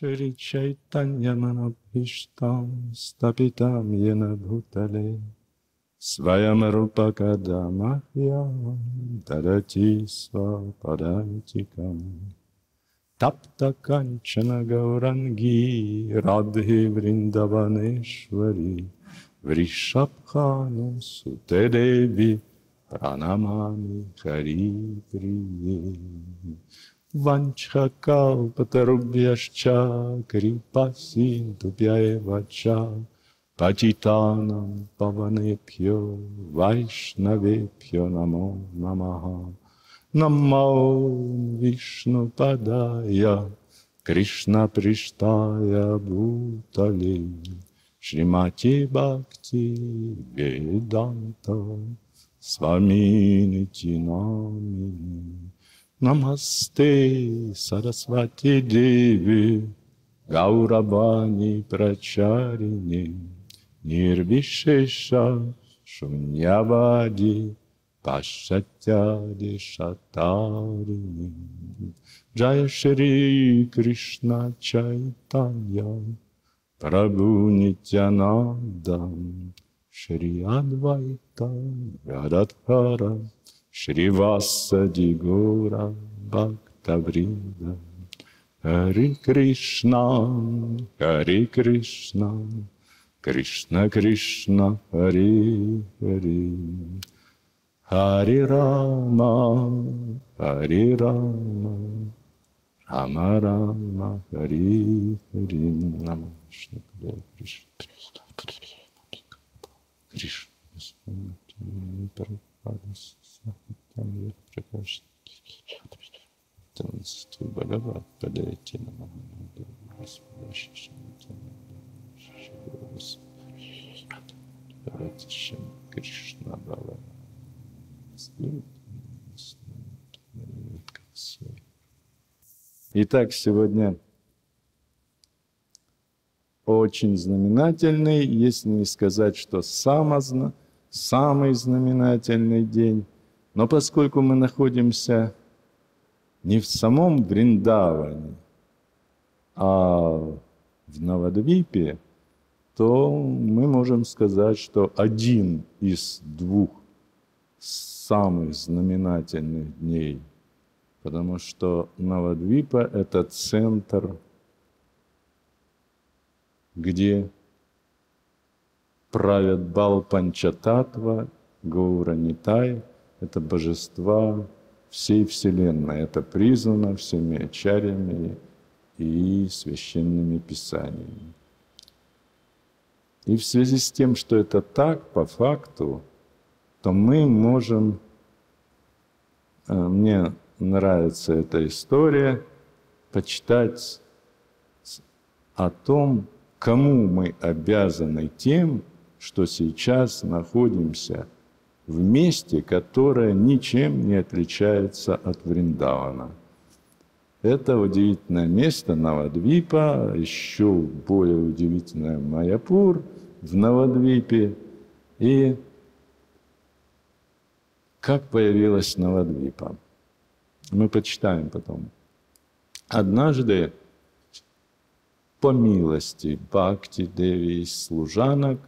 Шри Чайтанья Манапиштам Стапитам Йена Бхутале Своям Рупакадамахьям Дарати Свападантикам Тапта Канчана Гауранги Радхи Вриндаванешвари Вришабхану Сутедеви Пранамами Хари Прие Ванчха калпатарубьяшча крипасинтупьяевача пачитанам паванепьо вайшнавепьо намо намаха намао вишну падая кришна приштая бутале шримати бхакти веданта свамини тинамини Намасте Сарасвати Деви Гаурабани Прачарини Нирвишеша Шуньявади Пашатяди Шатарини Джая Шри Кришна Чайтанья Прабху Нитьянанда Шри Адвайта Радхара Шривасадхи Гура Бхактаврида Хари Кришна, Кришна Кришна, Хари Хари Хари Рама, Рама Рама, Хари Хари Намо Вишну Кришна, Кришна, Итак, сегодня очень знаменательный, если не сказать, что самый знаменательный день. Но поскольку мы находимся не в самом Вриндаване, а в Навадвипе, то мы можем сказать, что один из двух самых знаменательных дней, потому что Навадвипа – это центр, где правят Бал Панчататва, Гауранитай. Это божества всей Вселенной. Это признано всеми ачарьями и священными писаниями. И в связи с тем, что это так, по факту, то мы можем... Мне нравится эта история, почитать о том, кому мы обязаны тем, что сейчас находимся в месте, которое ничем не отличается от Вриндавана. Это удивительное место Навадвипа, еще более удивительное Майапур в Навадвипе. И как появилась Навадвипа? Мы почитаем потом. Однажды, по милости Бхакти Деви и служанок,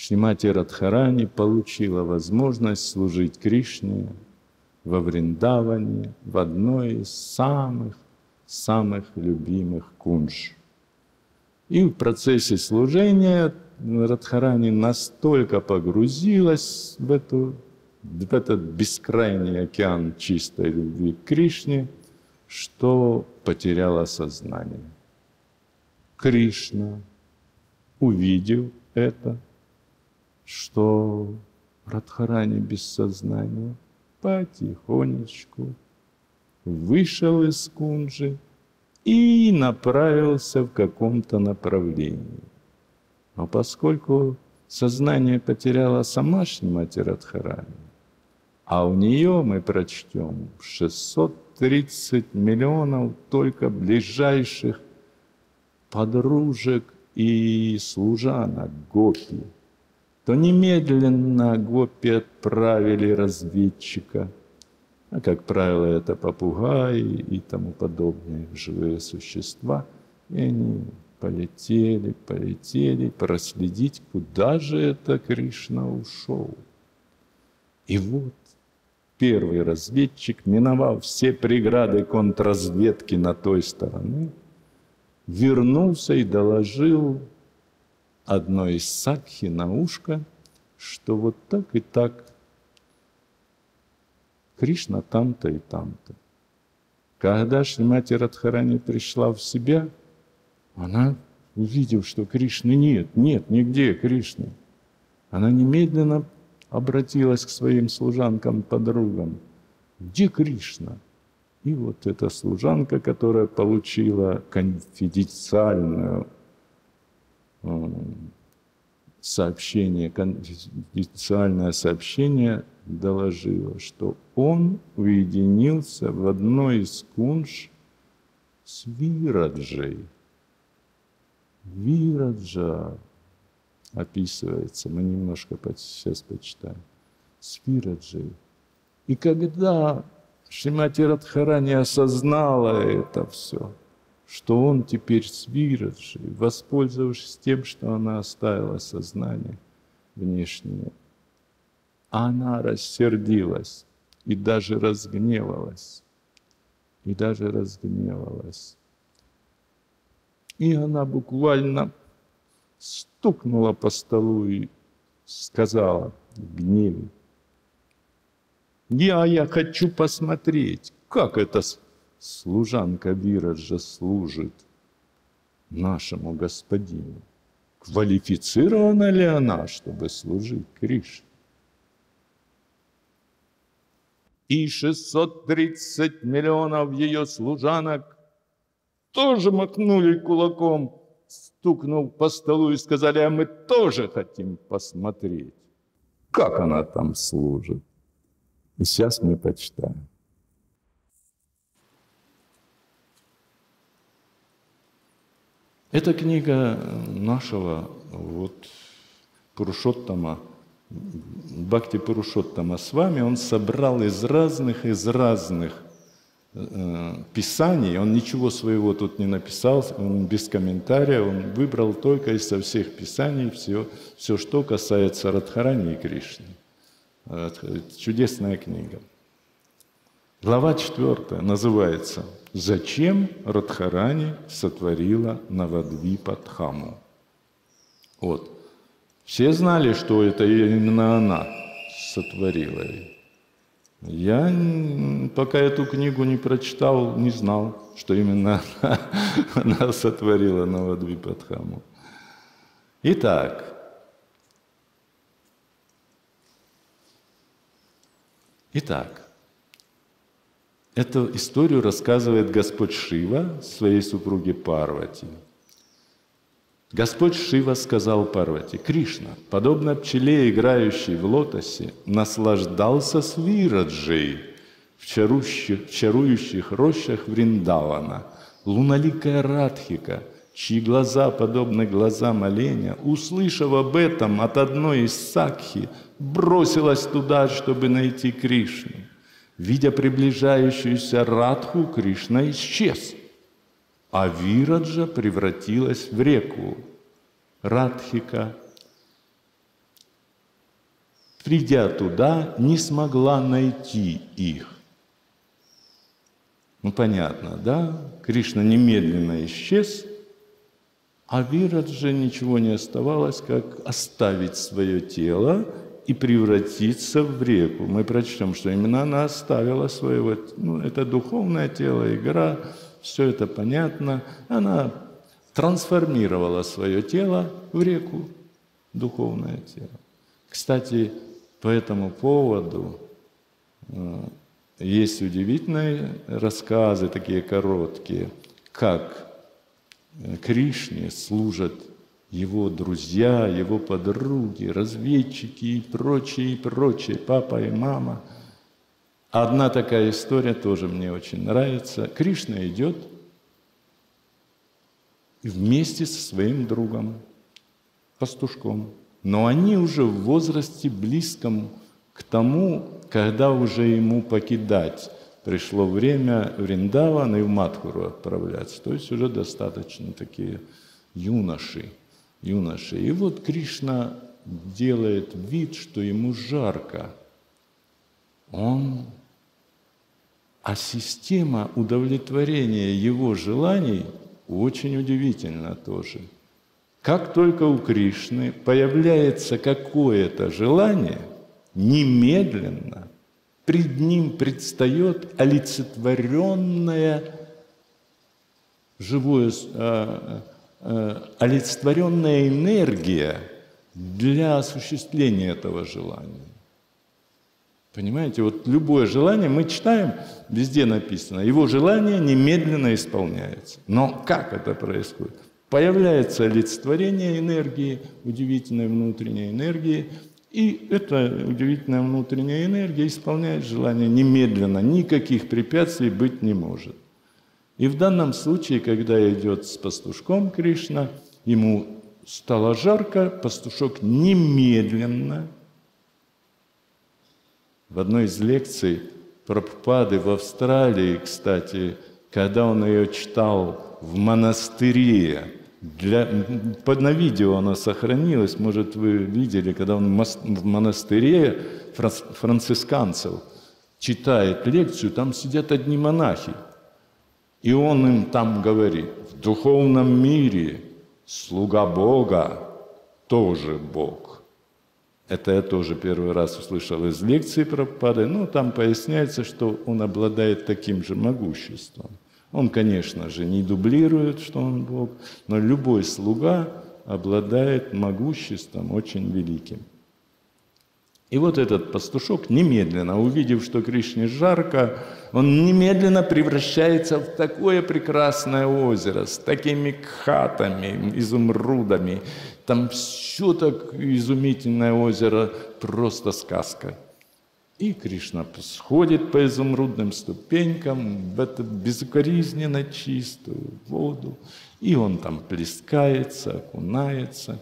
Шримати Радхарани получила возможность служить Кришне во Вриндаване, в одной из самых любимых кунж. И в процессе служения Радхарани настолько погрузилась в этот бескрайний океан чистой любви к Кришне, что потеряла сознание. Кришна, увидев это, что Радхарани без сознания, потихонечку вышел из кунджи и направился в каком-то направлении. Но поскольку сознание потеряла сама Шримати Радхарани, а у нее, мы прочтем, 630 миллионов только ближайших подружек и служанок гопи, то немедленно гопи отправили разведчика, а, как правило, это попугаи и тому подобные живые существа, И они полетели, проследить, куда же это Кришна ушел. И вот первый разведчик, миновав все преграды контрразведки на той стороне, вернулся и доложил одной из сакхи на ушко, что вот так и так Кришна там-то и там-то. Когда Шримати Радхарани пришла в себя, она, увидев, что Кришны нет нигде Кришны, она немедленно обратилась к своим служанкам-подругам. Где Кришна? И вот эта служанка, которая получила конфиденциальную сообщение, конфиденциальное сообщение, доложило, что он уединился в одной из кунж с Вираджей. Вираджа описывается, мы немножко сейчас почитаем, с Вираджей. И когда Шримати Радхарани осознала это все, что он теперь с Вираджей, воспользовавшись тем, что она оставила сознание внешнее, она рассердилась и даже разгневалась. И она буквально стукнула по столу и сказала в гневе: «Я хочу посмотреть, как это служанка Вираджа служит нашему господину. Квалифицирована ли она, чтобы служить Кришне?» И 630 миллионов ее служанок тоже махнули кулаком, стукнув по столу, и сказали: «А мы тоже хотим посмотреть, как она там служит». И сейчас мы почитаем. Это книга нашего вот Пурушоттама, Бхакти Пурушоттама с вами. Он собрал из разных писаний. Он ничего своего тут не написал, он без комментария. Он выбрал только из со всех писаний все, что касается Радхарани и Кришны. Чудесная книга. Глава 4 называется «Зачем Радхарани сотворила Навадвипадхаму?». Вот. Все знали, что это именно она сотворила. Я, пока эту книгу не прочитал, не знал, что именно она сотворила Навадвипадхаму. Итак. Эту историю рассказывает Господь Шива своей супруге Парвати. Господь Шива сказал Парвати: «Кришна, подобно пчеле, играющей в лотосе, наслаждался с Вираджей в чарующих рощах Вриндавана. Луналикая Радхика, чьи глаза подобны глазам оленя, услышав об этом от одной из сакхи, бросилась туда, чтобы найти Кришну. Видя приближающуюся Радху, Кришна исчез, а Вираджа превратилась в реку. Радхика, придя туда, не смогла найти их». Ну, понятно, да? Кришна немедленно исчез, а Вирадже ничего не оставалось, как оставить свое тело и превратиться в реку. Мы прочтем, что именно она оставила своего... Ну, это духовное тело, игра, все это понятно. Она трансформировала свое тело в реку, духовное тело. Кстати, по этому поводу есть удивительные рассказы, такие короткие, как Кришне служат его друзья, его подруги, разведчики и прочее, папа и мама. Одна такая история тоже мне очень нравится. Кришна идет вместе со своим другом, пастушком. Но они уже в возрасте близком к тому, когда уже ему покидать пришло время в Вриндаван и в Матхуру отправляться. То есть уже достаточно такие юноши. И вот Кришна делает вид, что ему жарко. А система удовлетворения его желаний очень удивительна тоже. Как только у Кришны появляется какое-то желание, немедленно пред ним предстает олицетворенная энергия для осуществления этого желания. Понимаете, вот любое желание, мы читаем, везде написано, его желание немедленно исполняется. Но как это происходит? Появляется олицетворение энергии, удивительной внутренней энергии, и эта удивительная внутренняя энергия исполняет желание немедленно, никаких препятствий быть не может. И в данном случае, когда идет с пастушком Кришна, ему стало жарко, пастушок немедленно. В одной из лекций Прабхупады в Австралии, кстати, когда он ее читал в монастыре, на видео она сохранилась, может, вы видели, когда он в монастыре францисканцев читает лекцию, там сидят одни монахи, и он им там говорит: в духовном мире слуга Бога тоже Бог. Это я тоже первый раз услышал из лекции Прабхупады. Ну, там поясняется, что он обладает таким же могуществом. Он, конечно же, не дублирует, что он Бог, но любой слуга обладает могуществом очень великим. И вот этот пастушок немедленно, увидев, что Кришне жарко, он немедленно превращается в такое прекрасное озеро с такими кхатами, изумрудами. Там все так изумительное озеро, просто сказка. И Кришна сходит по изумрудным ступенькам в эту безукоризненно чистую воду. И он там плескается, окунается,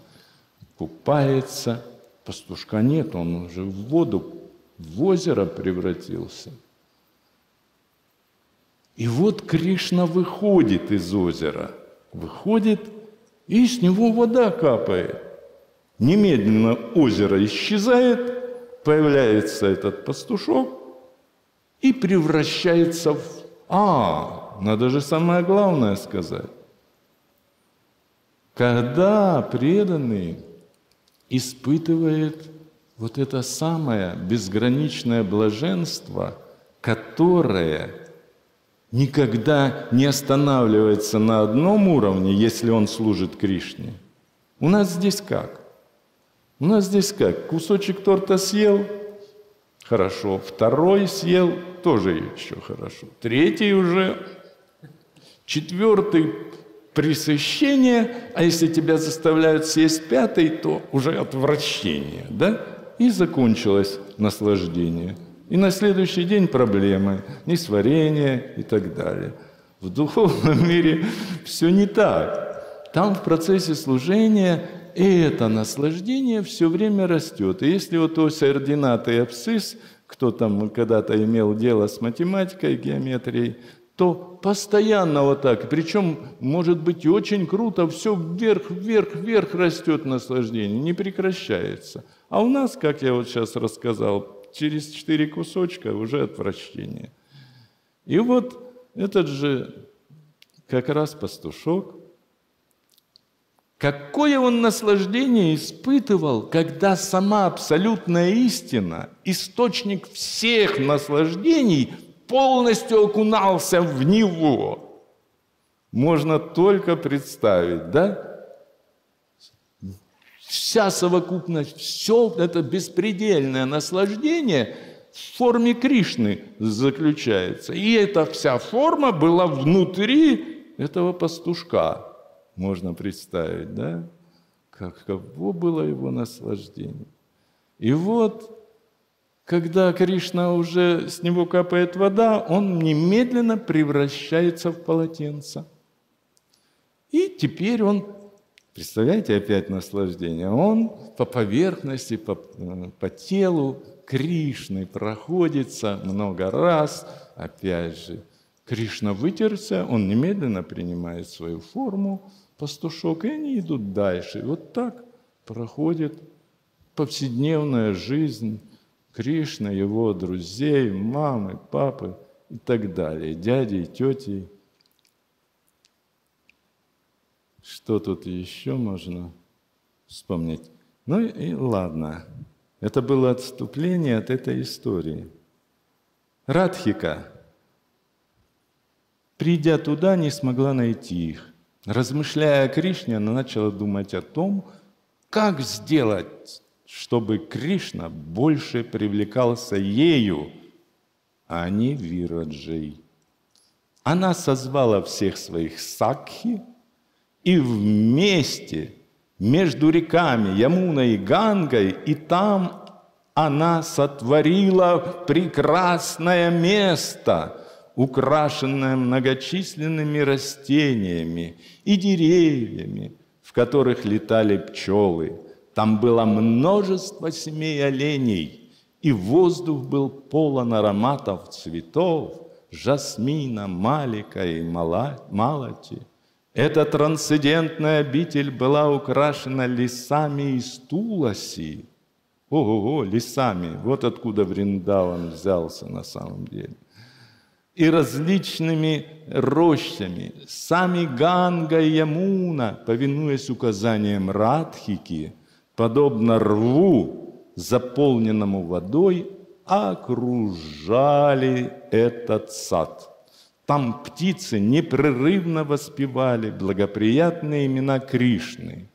купается. Пастушка нет, он уже в воду, в озеро превратился. И вот Кришна выходит из озера, и с него вода капает. Немедленно озеро исчезает, появляется этот пастушок и превращается в... надо же самое главное сказать. Когда преданный испытывает вот это самое безграничное блаженство, которое никогда не останавливается на одном уровне, если он служит Кришне. У нас здесь как? У нас здесь как? Кусочек торта съел? Хорошо. Второй съел? Тоже еще хорошо. Третий уже? Четвертый? Пресыщение, а если тебя заставляют съесть пятый, то уже отвращение, да? И закончилось наслаждение. И на следующий день проблемы, несварение и так далее. В духовном мире все не так. Там в процессе служения это наслаждение все время растет. И если вот ось ордината и абсцисс, кто там когда-то имел дело с математикой, геометрией, то постоянно вот так, причем, может быть, очень круто, все вверх, вверх, вверх растет наслаждение, не прекращается. А у нас, как я вот сейчас рассказал, через 4 кусочка уже отвращение. И вот этот же как раз пастушок, какое он наслаждение испытывал, когда сама абсолютная истина, источник всех наслаждений, полностью окунался в него. Можно только представить, да? Вся совокупность, все это беспредельное наслаждение в форме Кришны заключается. И эта вся форма была внутри этого пастушка. Можно представить, да? Каково было его наслаждение. И вот... когда Кришна уже с него капает вода, он немедленно превращается в полотенце. И теперь он Представляете, опять наслаждение. Он по поверхности, по телу Кришны проходится много раз. Опять же, Кришна вытерся, он немедленно принимает свою форму, пастушок, и они идут дальше. Вот так проходит повседневная жизнь Кришны, его друзей, мамы, папы и так далее, дяди и тети. Что тут еще можно вспомнить? Ну и ладно. Это было отступление от этой истории. Радхика, придя туда, не смогла найти их. Размышляя о Кришне, она начала думать о том, как сделать, чтобы Кришна больше привлекался ею, а не Вираджей. Она созвала всех своих сакхи, и вместе, между реками Ямуной и Гангой, и там она сотворила прекрасное место, украшенное многочисленными растениями и деревьями, в которых летали пчелы. Там было множество семей оленей, и воздух был полон ароматов цветов, жасмина, малика и малати. Эта трансцендентная обитель была украшена лесами из Туласи. Ого-го, лесами. Вот откуда Вриндаван взялся на самом деле. И различными рощами. Сами Ганга и Ямуна, повинуясь указаниям Радхики, подобно рву, заполненному водой, окружали этот сад. Там птицы непрерывно воспевали благоприятные имена Кришны.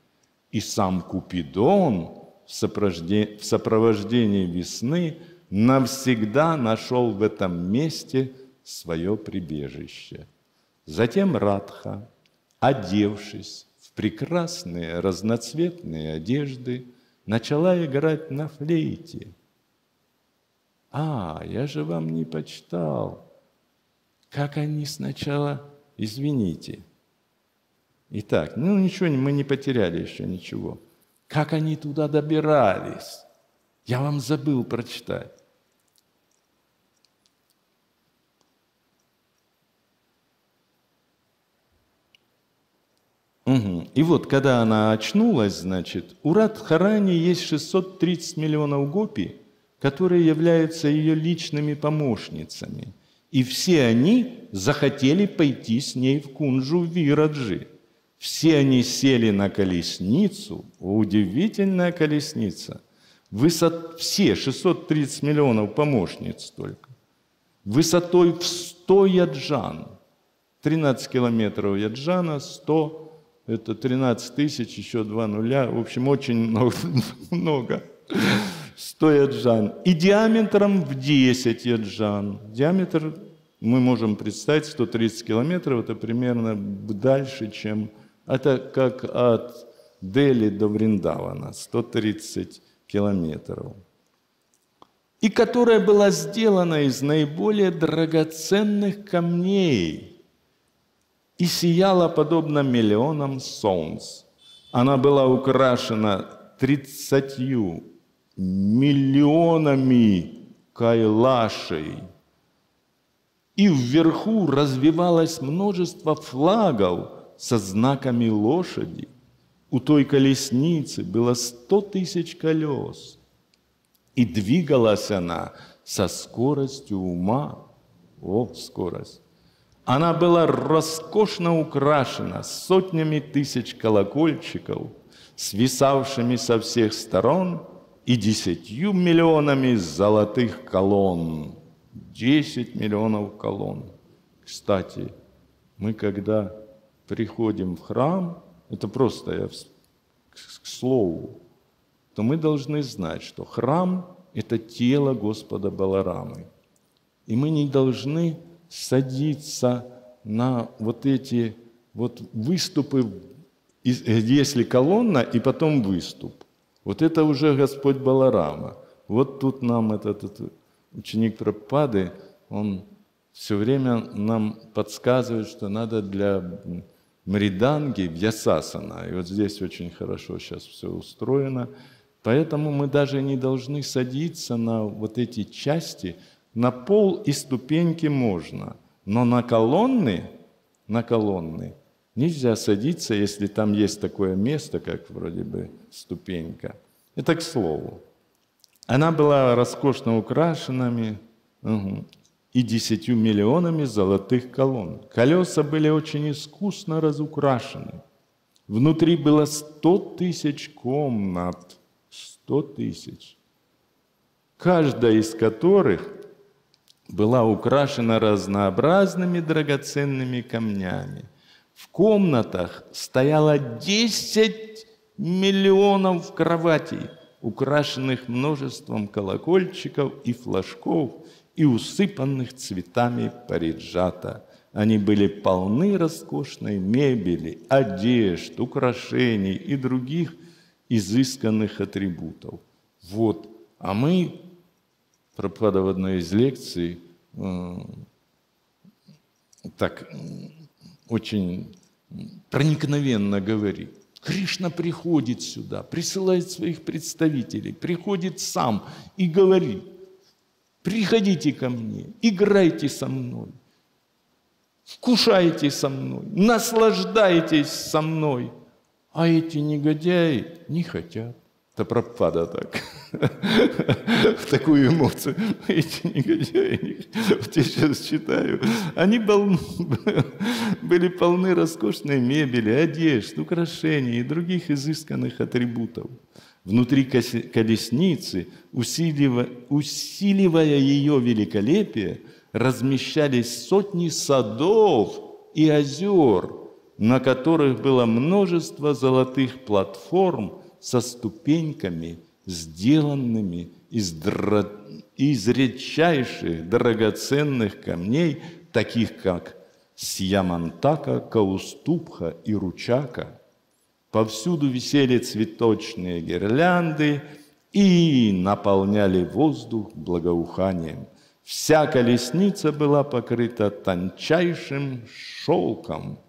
И сам Купидон в сопровождении весны навсегда нашел в этом месте свое прибежище. Затем Радха, одевшись в прекрасные разноцветные одежды, начала играть на флейте. «А, я же вам не почитал». Как они сначала, извините. Итак, ну ничего, мы не потеряли еще ничего. Как они туда добирались? Я вам забыл прочитать. Угу. И вот, когда она очнулась, значит, у Радхарани есть 630 миллионов гопи, которые являются ее личными помощницами. И все они захотели пойти с ней в кунжу Вираджи. Все они сели на колесницу, удивительная колесница. Все 630 миллионов помощниц только. Высотой в 100 яджан. 13 километров яджана, 100, это 13 тысяч, еще 2 нуля. В общем, очень много. 100 яджан. И диаметром в 10 яджан. Диаметр, мы можем представить, 130 километров, это примерно дальше, чем... Это как от Дели до Вриндавана, 130 километров. И которая была сделана из наиболее драгоценных камней и сияла подобно миллионам солнц. Она была украшена 30 миллионами кайлашей. И вверху развивалось множество флагов со знаками лошади. У той колесницы было 100 тысяч колес. И двигалась она со скоростью ума. О, скорость! Она была роскошно украшена сотнями тысяч колокольчиков, свисавшими со всех сторон, и 10 миллионами золотых колонн. 10 миллионов колонн. Кстати, мы когда приходим в храм, это просто я к слову, то мы должны знать, что храм – это тело Господа Баларамы. И мы не должны садиться на вот эти вот выступы, если колонна, и потом выступ. Вот это уже Господь Баларама. Вот тут нам этот ученик Прабхупады, он все время нам подсказывает, что надо для мриданги, вьясасана. И вот здесь очень хорошо сейчас все устроено. Поэтому мы даже не должны садиться на вот эти части. На пол и ступеньки можно, но на колонны нельзя садиться, если там есть такое место, как вроде бы ступенька. Это к слову. Она была роскошно украшенными и 10 миллионами золотых колонн. Колеса были очень искусно разукрашены. Внутри было 100 тысяч комнат. 100 тысяч. Каждая из которых была украшена разнообразными драгоценными камнями. В комнатах стояло 10 миллионов кроватей, украшенных множеством колокольчиков и флажков и усыпанных цветами париджата. Они были полны роскошной мебели, одежд, украшений и других изысканных атрибутов. Вот. А мы, пропадав одной из лекций, так очень проникновенно говорит: Кришна приходит сюда, присылает своих представителей, приходит сам и говорит: приходите ко мне, играйте со мной, кушайте со мной, наслаждайтесь со мной. А эти негодяи не хотят. Это Прабхупада так, в такую эмоцию. Эти негодяи, вот я сейчас читаю, они были полны роскошной мебели, одежд, украшений и других изысканных атрибутов. Внутри колесницы, усиливая ее великолепие, размещались сотни садов и озер, на которых было множество золотых платформ со ступеньками, сделанными из редчайших драгоценных камней, таких как сьямантака, каустубха и ручака. Повсюду висели цветочные гирлянды и наполняли воздух благоуханием. Вся колесница была покрыта тончайшим шелком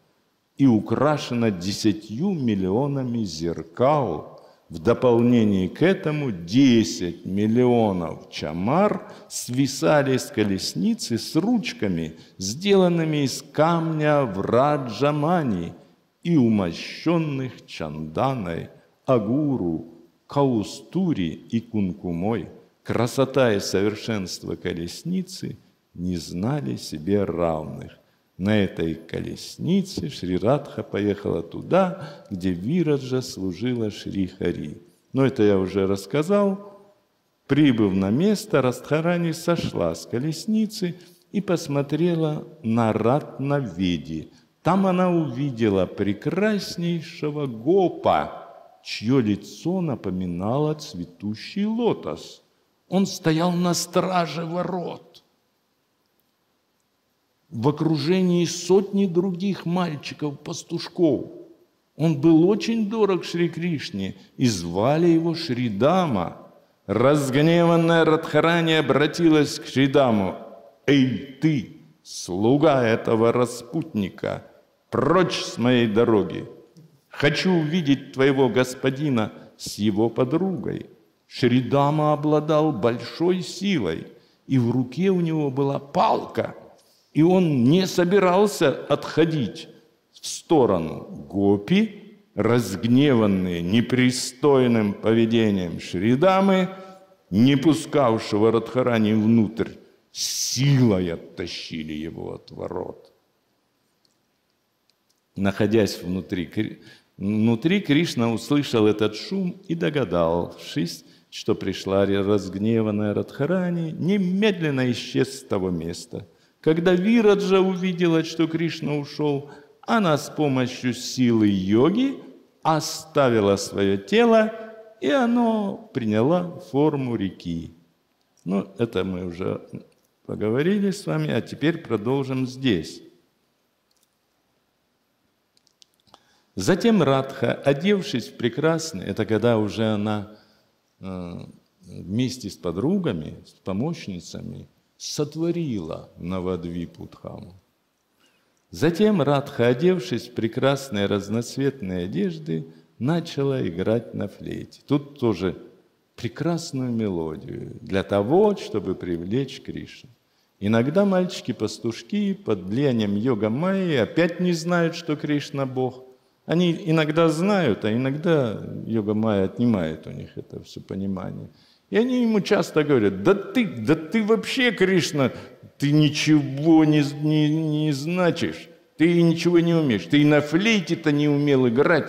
и украшена 10 миллионами зеркал. В дополнение к этому 10 миллионов чамар свисали с колесницы с ручками, сделанными из камня враджамани и умощенных чанданой, агуру, каустури и кункумой. Красота и совершенство колесницы не знали себе равных. На этой колеснице Шри Радха поехала туда, где Вираджа служила Шри Хари. Но это я уже рассказал. Прибыв на место, Радхарани сошла с колесницы и посмотрела на Ратна-Веди. Там она увидела прекраснейшего гопа, чье лицо напоминало цветущий лотос. Он стоял на страже ворот в окружении сотни других мальчиков-пастушков. Он был очень дорог Шри Кришне, и звали его Шридама. Разгневанная Радхарани обратилась к Шридаму: «Эй ты, слуга этого распутника, прочь с моей дороги! Хочу увидеть твоего господина с его подругой». Шридама обладал большой силой, и в руке у него была палка, и он не собирался отходить в сторону. Гопи, разгневанные непристойным поведением Шридамы, не пускавшего Радхарани внутрь, силой оттащили его от ворот. Находясь внутри, Кришна услышал этот шум и догадавшись, что пришла разгневанная Радхарани, немедленно исчез с того места. Когда Вираджа увидела, что Кришна ушел, она с помощью силы йоги оставила свое тело, и оно приняло форму реки. Ну, это мы уже поговорили с вами, а теперь продолжим здесь. Затем Радха, одевшись в прекрасное, это когда уже она вместе с подругами, с помощницами, сотворила Навадвипадхаму. Затем Радха, одевшись в прекрасные разноцветные одежды, начала играть на флейте. Тут тоже прекрасную мелодию для того, чтобы привлечь Кришну. Иногда мальчики-пастушки под влиянием йога-майи опять не знают, что Кришна – Бог. Они иногда знают, а иногда йога-майя отнимает у них это все понимание. И они ему часто говорят: да ты вообще, Кришна, ты ничего не значишь, ты ничего не умеешь, ты и на флейте-то не умел играть.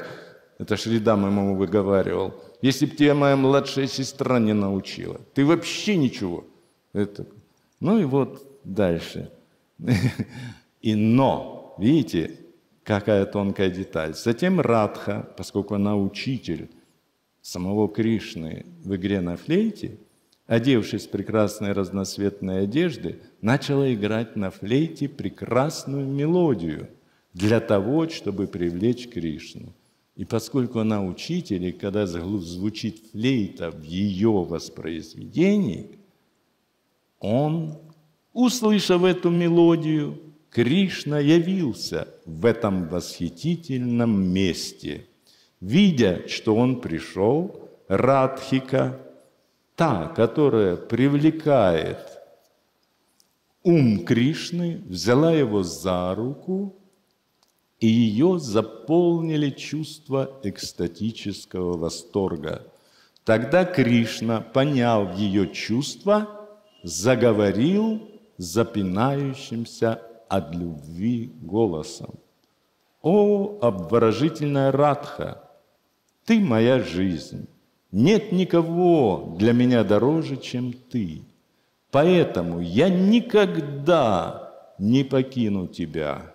Это Шридама ему выговаривал. Если бы тебя моя младшая сестра не научила, ты вообще ничего. Это... Ну и вот дальше. И но, видите, какая тонкая деталь. Затем Радха, поскольку она учитель самого Кришны в игре на флейте, одевшись в прекрасные разноцветные одежды, начала играть на флейте прекрасную мелодию для того, чтобы привлечь Кришну. И поскольку она учитель, и когда звучит флейта в ее воспроизведении, он, услышав эту мелодию, Кришна явился в этом восхитительном месте. Видя, что он пришел, Радхика, та, которая привлекает ум Кришны, взяла его за руку, и ее заполнили чувства экстатического восторга. Тогда Кришна, поняв ее чувства, заговорил запинающимся от любви голосом: «О, обворожительная Радха, ты моя жизнь, нет никого для меня дороже, чем ты, поэтому я никогда не покину тебя.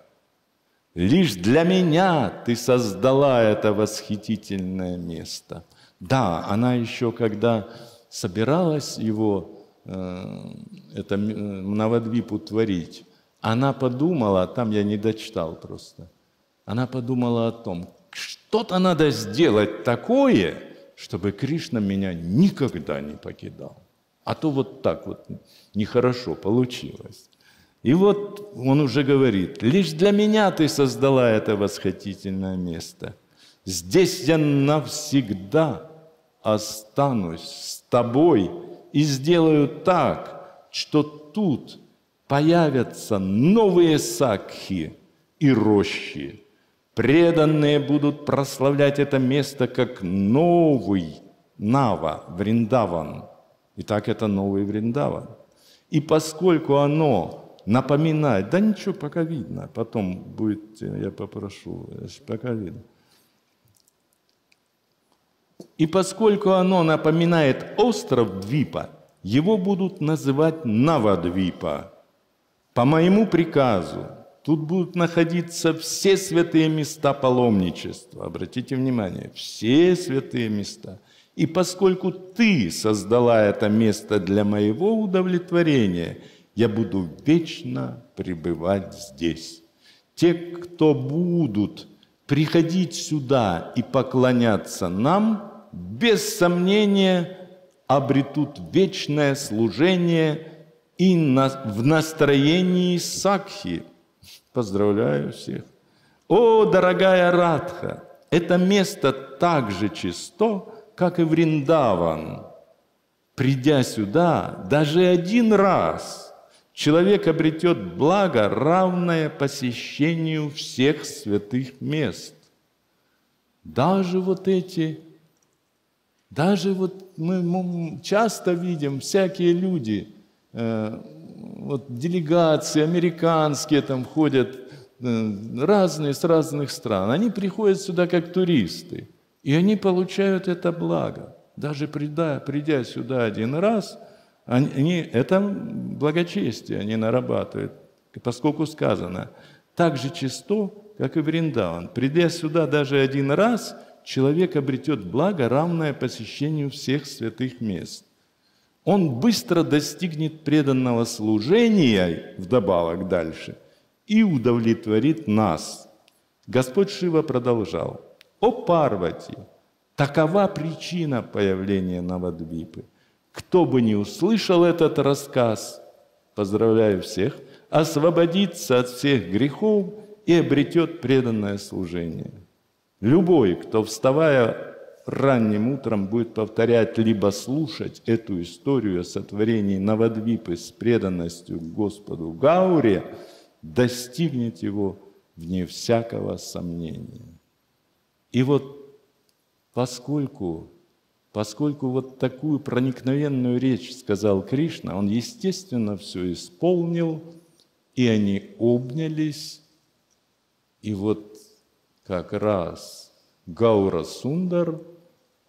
Лишь для меня ты создала это восхитительное место». Да, она еще, когда собиралась его, это Навадвипу творить, она подумала, там я не дочитал просто, она подумала о том, что-то надо сделать такое, чтобы Кришна меня никогда не покидал. А то вот так вот нехорошо получилось. И вот он уже говорит: лишь для меня ты создала это восхитительное место. Здесь я навсегда останусь с тобой и сделаю так, что тут появятся новые сакхи и рощи. Преданные будут прославлять это место как новый Нава, Вриндаван. Итак, это новый Вриндаван. И поскольку оно напоминает... Да ничего, пока видно. Потом будет, я попрошу, пока видно. И поскольку оно напоминает остров Двипа, его будут называть Навадвипа. По моему приказу тут будут находиться все святые места паломничества. Обратите внимание, все святые места. И поскольку ты создала это место для моего удовлетворения, я буду вечно пребывать здесь. Те, кто будут приходить сюда и поклоняться нам, без сомнения, обретут вечное служение и в настроении сакхи. Поздравляю всех. О, дорогая Радха, это место так же чисто, как и Вриндаван. Придя сюда, даже один раз, человек обретет благо, равное посещению всех святых мест. Даже вот эти, даже вот мы часто видим всякие люди, вот делегации американские там ходят, разные с разных стран. Они приходят сюда как туристы, и они получают это благо. Даже придя сюда один раз, это благочестие они нарабатывают, поскольку сказано: так же чисто, как и Вриндаван. Придя сюда даже один раз, человек обретет благо, равное посещению всех святых мест. Он быстро достигнет преданного служения, вдобавок дальше, и удовлетворит нас. Господь Шива продолжал: «О Парвати, такова причина появления Навадвипы. Кто бы не услышал этот рассказ, поздравляю всех, освободится от всех грехов и обретет преданное служение. Любой, кто, вставая ранним утром, будет повторять либо слушать эту историю о сотворении Навадвипы с преданностью Господу Гауре, достигнет его вне всякого сомнения. И вот поскольку вот такую проникновенную речь сказал Кришна, он, естественно, все исполнил, и они обнялись, и вот как раз Гаура Сундар,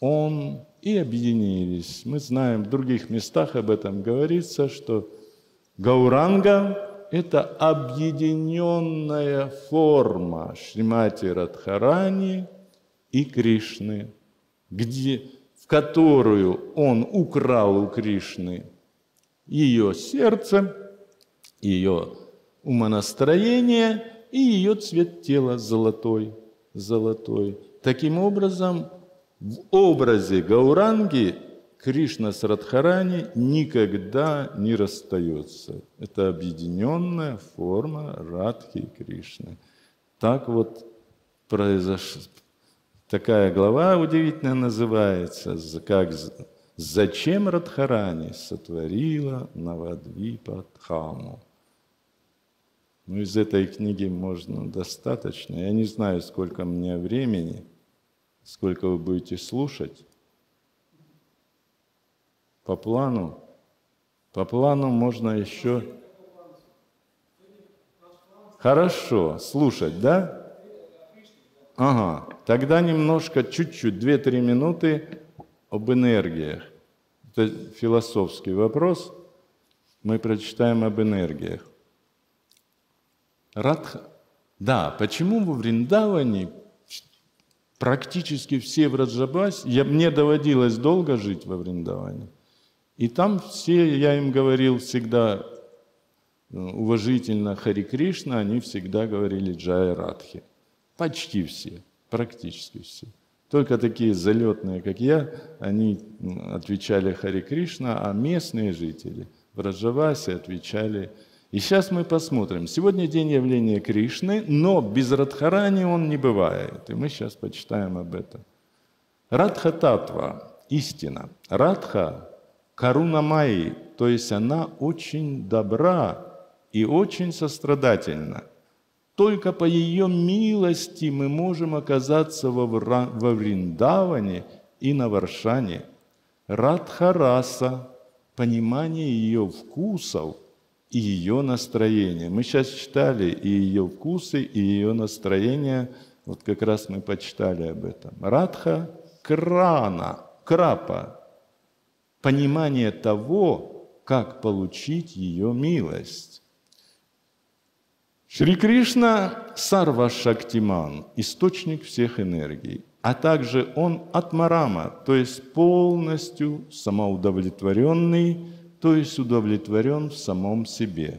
он и объединились. Мы знаем, в других местах об этом говорится, что Гауранга — это объединенная форма Шримати Радхарани и Кришны, в которую он украл у Кришны ее сердце, ее умонастроение и ее цвет тела золотой. Таким образом, в образе Гауранги Кришна с Радхарани никогда не расстается. Это объединенная форма Радхи и Кришны. Так вот произошло. Такая глава удивительно называется, как «Зачем Радхарани сотворила Навадвипадхаму?». Ну, из этой книги можно достаточно. Я не знаю, сколько мне времени, сколько вы будете слушать. По плану можно еще... Хорошо, слушать, да? Ага, тогда немножко, чуть-чуть, 2-3 минуты об энергиях. Это философский вопрос. Мы прочитаем об энергиях. Да, почему во Вриндаване практически все враджабаси... Мне доводилось долго жить во Вриндаване. И там все, я им говорил всегда уважительно Хари Кришна, они всегда говорили Джая Радхи. Почти все, практически все. Только такие залетные, как я, они отвечали Хари Кришна, а местные жители Враджаваси отвечали. И сейчас мы посмотрим. Сегодня день явления Кришны, но без Радхарани он не бывает. И мы сейчас почитаем об этом. Радха Татва, истина. Радха — Каруна Майи, то есть она очень добра и очень сострадательна. Только по ее милости мы можем оказаться во Вриндаване и на Варшане. Радхараса, понимание ее вкусов и ее настроения. Мы сейчас читали и ее вкусы, и ее настроения. Вот как раз мы почитали об этом. Радха Крана, крапа. Понимание того, как получить ее милость. Шри Кришна Сарва Шактиман, источник всех энергий, а также он Атмарама, то есть полностью самоудовлетворенный, то есть удовлетворен в самом себе.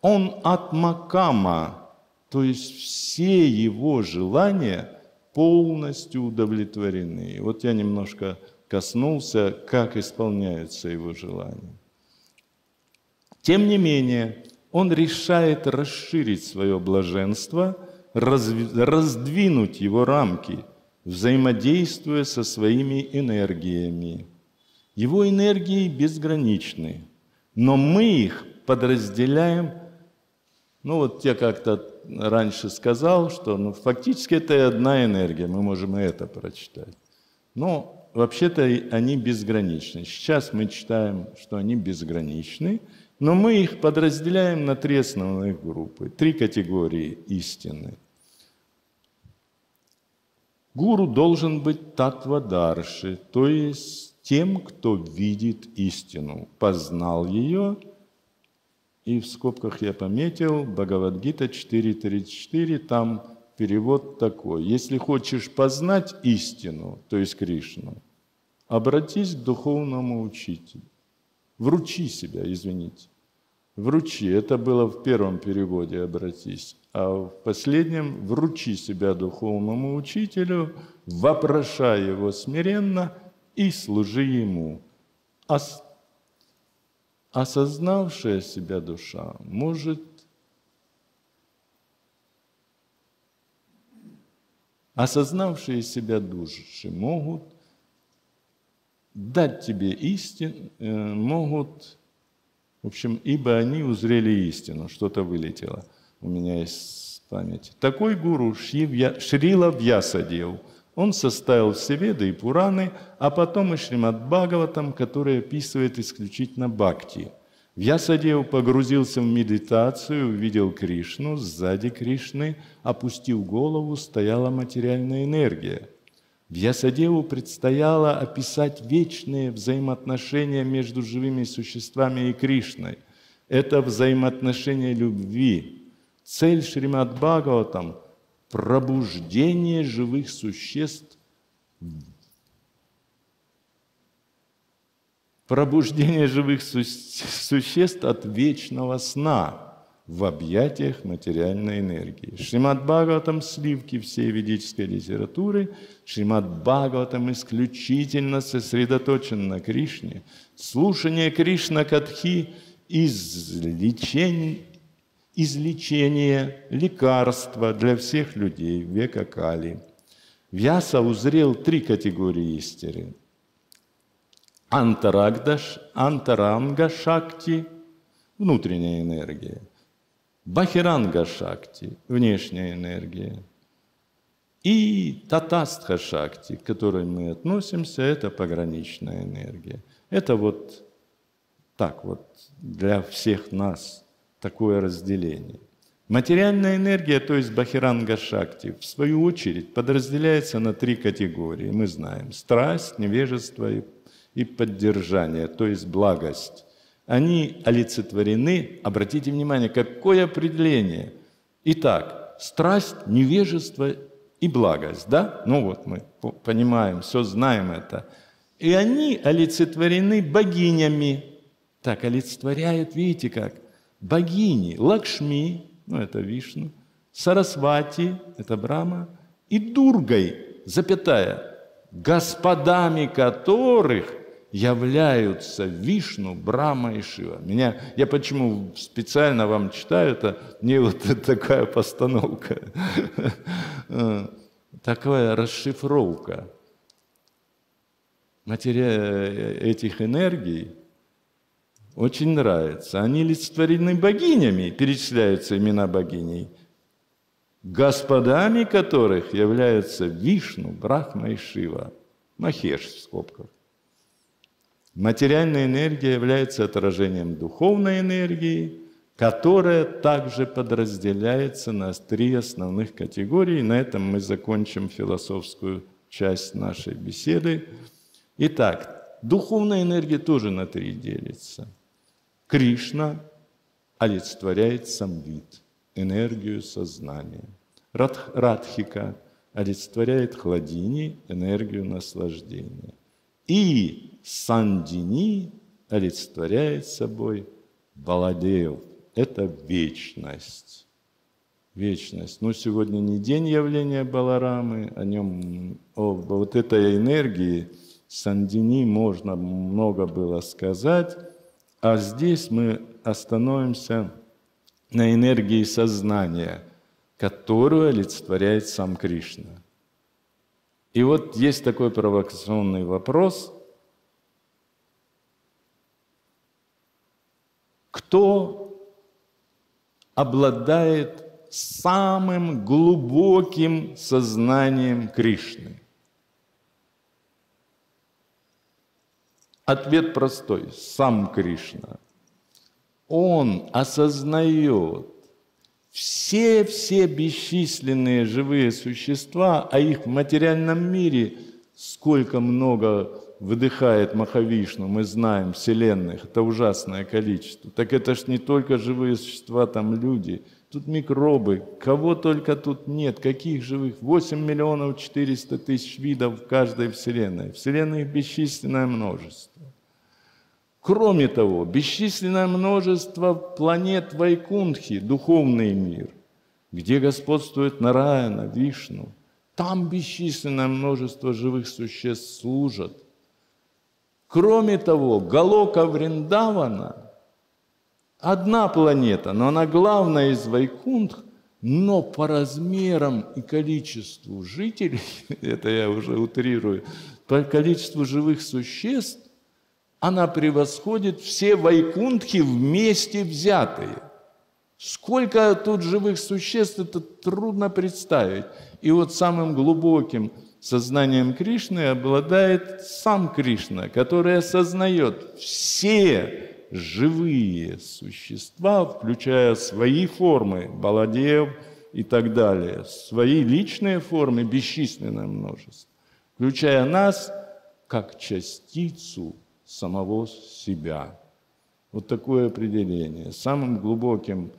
Он Атмакама, то есть все его желания полностью удовлетворены. Вот я немножко коснулся, как исполняются его желания. Тем не менее, он решает расширить свое блаженство, раздвинуть его рамки, взаимодействуя со своими энергиями. Его энергии безграничны, но мы их подразделяем. Ну вот я как-то раньше сказал, что фактически это и одна энергия, мы можем и это прочитать. Но вообще-то они безграничны. Сейчас мы читаем, что они безграничны, но мы их подразделяем на 3 основных группы, 3 категории истины. Гуру должен быть татвадарши, то есть тем, кто видит истину, познал ее. И в скобках я пометил Бхагавадгита 4.34, там перевод такой. Если хочешь познать истину, то есть Кришну, обратись к духовному учителю. Вручи себя, извините. Вручи. Это было в первом переводе «обратись». А в последнем «вручи себя духовному учителю, вопрошай его смиренно и служи ему». Осознавшая себя душа может Осознавшие себя души могут дать тебе истину, могут, в общем, ибо они узрели истину. Что-то вылетело у меня из памяти. Такой гуру Шрила Вьясадева. Он составил все Веды и Пураны, а потом и Шримад Бхагаватам, который описывает исключительно бхакти. Вьясадева погрузился в медитацию, увидел Кришну, сзади Кришны, опустил голову, стояла материальная энергия. Вьясадеву предстояло описать вечные взаимоотношения между живыми существами и Кришной. Это взаимоотношения любви. Цель Шримад Бхагаватам – пробуждение живых существ, от вечного сна в объятиях материальной энергии. Шримад Бхагаватам – сливки всей ведической литературы. Шримад Бхагаватам исключительно сосредоточен на Кришне. Слушание Кришна-катхи – излечение, лекарства для всех людей века Кали. Вьяса узрел три категории истины. Антаранга шакти – внутренняя энергия. Бахиранга шакти – внешняя энергия. И татастха шакти, к которой мы относимся, это пограничная энергия. Это вот так вот для всех нас такое разделение. Материальная энергия, то есть бахиранга шакти, в свою очередь подразделяется на три категории. Мы знаем – страсть, невежество и поддержание, то есть благость. Они олицетворены, обратите внимание, какое определение. Итак, страсть, невежество и благость, да? Ну вот мы понимаем, все знаем это. И они олицетворены богинями. Так, олицетворяют, видите как, богини. Лакшми, ну это Вишну, Сарасвати, это Брама, и Дургой, запятая, господами которых являются Вишну, Брама и Шива. Я почему специально вам читаю это, мне вот такая постановка, такая расшифровка этих энергий очень нравится. Они олицетворены богинями, перечисляются имена богиней, господами которых являются Вишну, Брахма и Шива. Махеш в скобках. Материальная энергия является отражением духовной энергии, которая также подразделяется на три основных категории. На этом мы закончим философскую часть нашей беседы. Итак, духовная энергия тоже на три делится. Кришна олицетворяет самвит, энергию сознания. Радхика олицетворяет хладини, энергию наслаждения. И Сандини олицетворяет собой Баладев. Это вечность. Вечность. Ну, сегодня не день явления Баларамы, о нем, о вот этой энергии Сандини можно много было сказать, а здесь мы остановимся на энергии сознания, которую олицетворяет сам Кришна. И вот есть такой провокационный вопрос. Кто обладает самым глубоким сознанием Кришны? Ответ простой – сам Кришна. Он осознает все бесчисленные живые существа, а их в материальном мире сколько много выдыхает Махавишну, мы знаем, вселенных, это ужасное количество. Так это ж не только живые существа, там люди, тут микробы, кого только тут нет, каких живых, 8 400 000 видов в каждой вселенной. Вселенных бесчисленное множество. Кроме того, бесчисленное множество планет Вайкунтхи, духовный мир, где господствует Нараяна, Вишну. Там бесчисленное множество живых существ служат. Кроме того, Галока Вриндавана – одна планета, но она главная из Вайкунтх, Но по размерам и количеству жителей, это я уже утрирую, по количеству живых существ, она превосходит все вайкунтхи вместе взятые. Сколько тут живых существ, это трудно представить. И вот самым глубоким сознанием Кришны обладает сам Кришна, который осознает все живые существа, включая свои формы, баладев и так далее, свои личные формы, бесчисленное множество, включая нас как частицу самого себя. Вот такое определение. Самым глубоким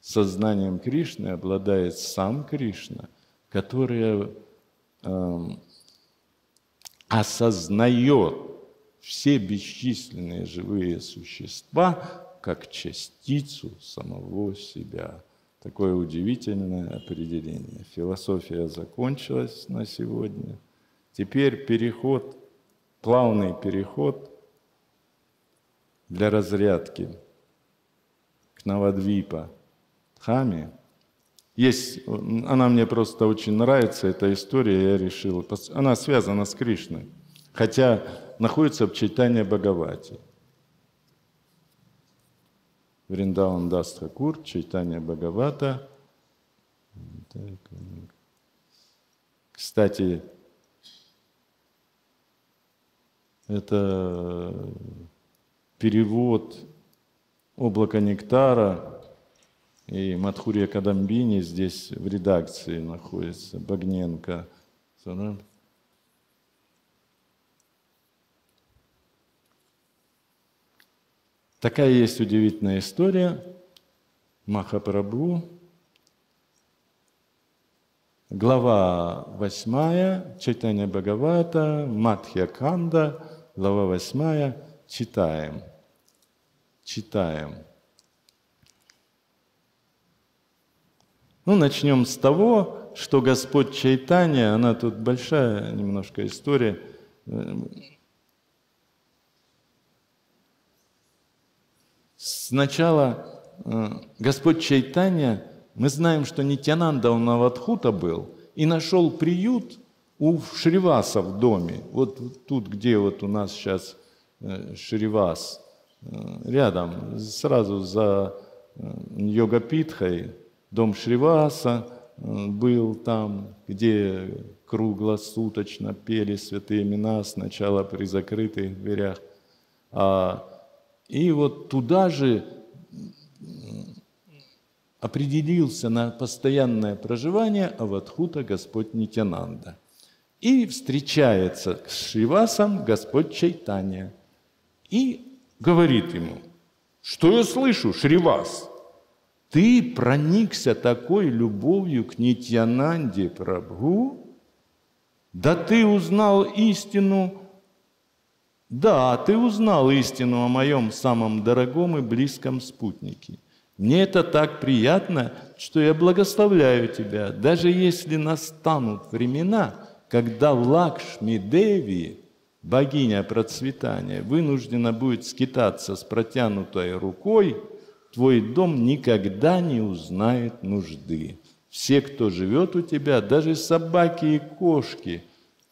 сознанием Кришны обладает сам Кришна, который осознает все бесчисленные живые существа как частицу самого себя. Такое удивительное определение. Философия закончилась на сегодня. Теперь переход, плавный переход для разрядки к Навадвипадхаме. Есть, она мне просто очень нравится, эта история, я решил. Она связана с Кришной, хотя находится в Чайтанья Бхагавате. Вриндаван Дас Тхакур, Чайтанья Бхагавата. Кстати, это перевод «Облако нектара» и Мадхурья Кадамбини здесь в редакции находится, Багненко. Такая есть удивительная история. Махапрабху, глава 8, Чайтанья Бхагавата, Мадхья Канда, глава 8, читаем. Ну, начнем с того, что Господь Чайтанья, она тут большая немножко история, сначала Господь Чайтанья, мы знаем, что Нитьянанда он Авадхута был и нашел приют у Шриваса в доме. Вот тут, где вот у нас сейчас Шривас, рядом, сразу за Йогапитхой, дом Шриваса был там, где круглосуточно пели святые имена, сначала при закрытых дверях. И вот туда же определился на постоянное проживание Авадхута Господь Нитьянанда. И встречается с Шривасом Господь Чайтанья. И говорит ему: что я слышу, Шривас? Ты проникся такой любовью к Нитьянанде Прабху, да ты узнал истину. Да, ты узнал истину о моем самом дорогом и близком спутнике. Мне это так приятно, что я благословляю тебя, даже если настанут времена, когда Лакшми Деви, богиня процветания, вынуждена будет скитаться с протянутой рукой, твой дом никогда не узнает нужды. Все, кто живет у тебя, даже собаки и кошки,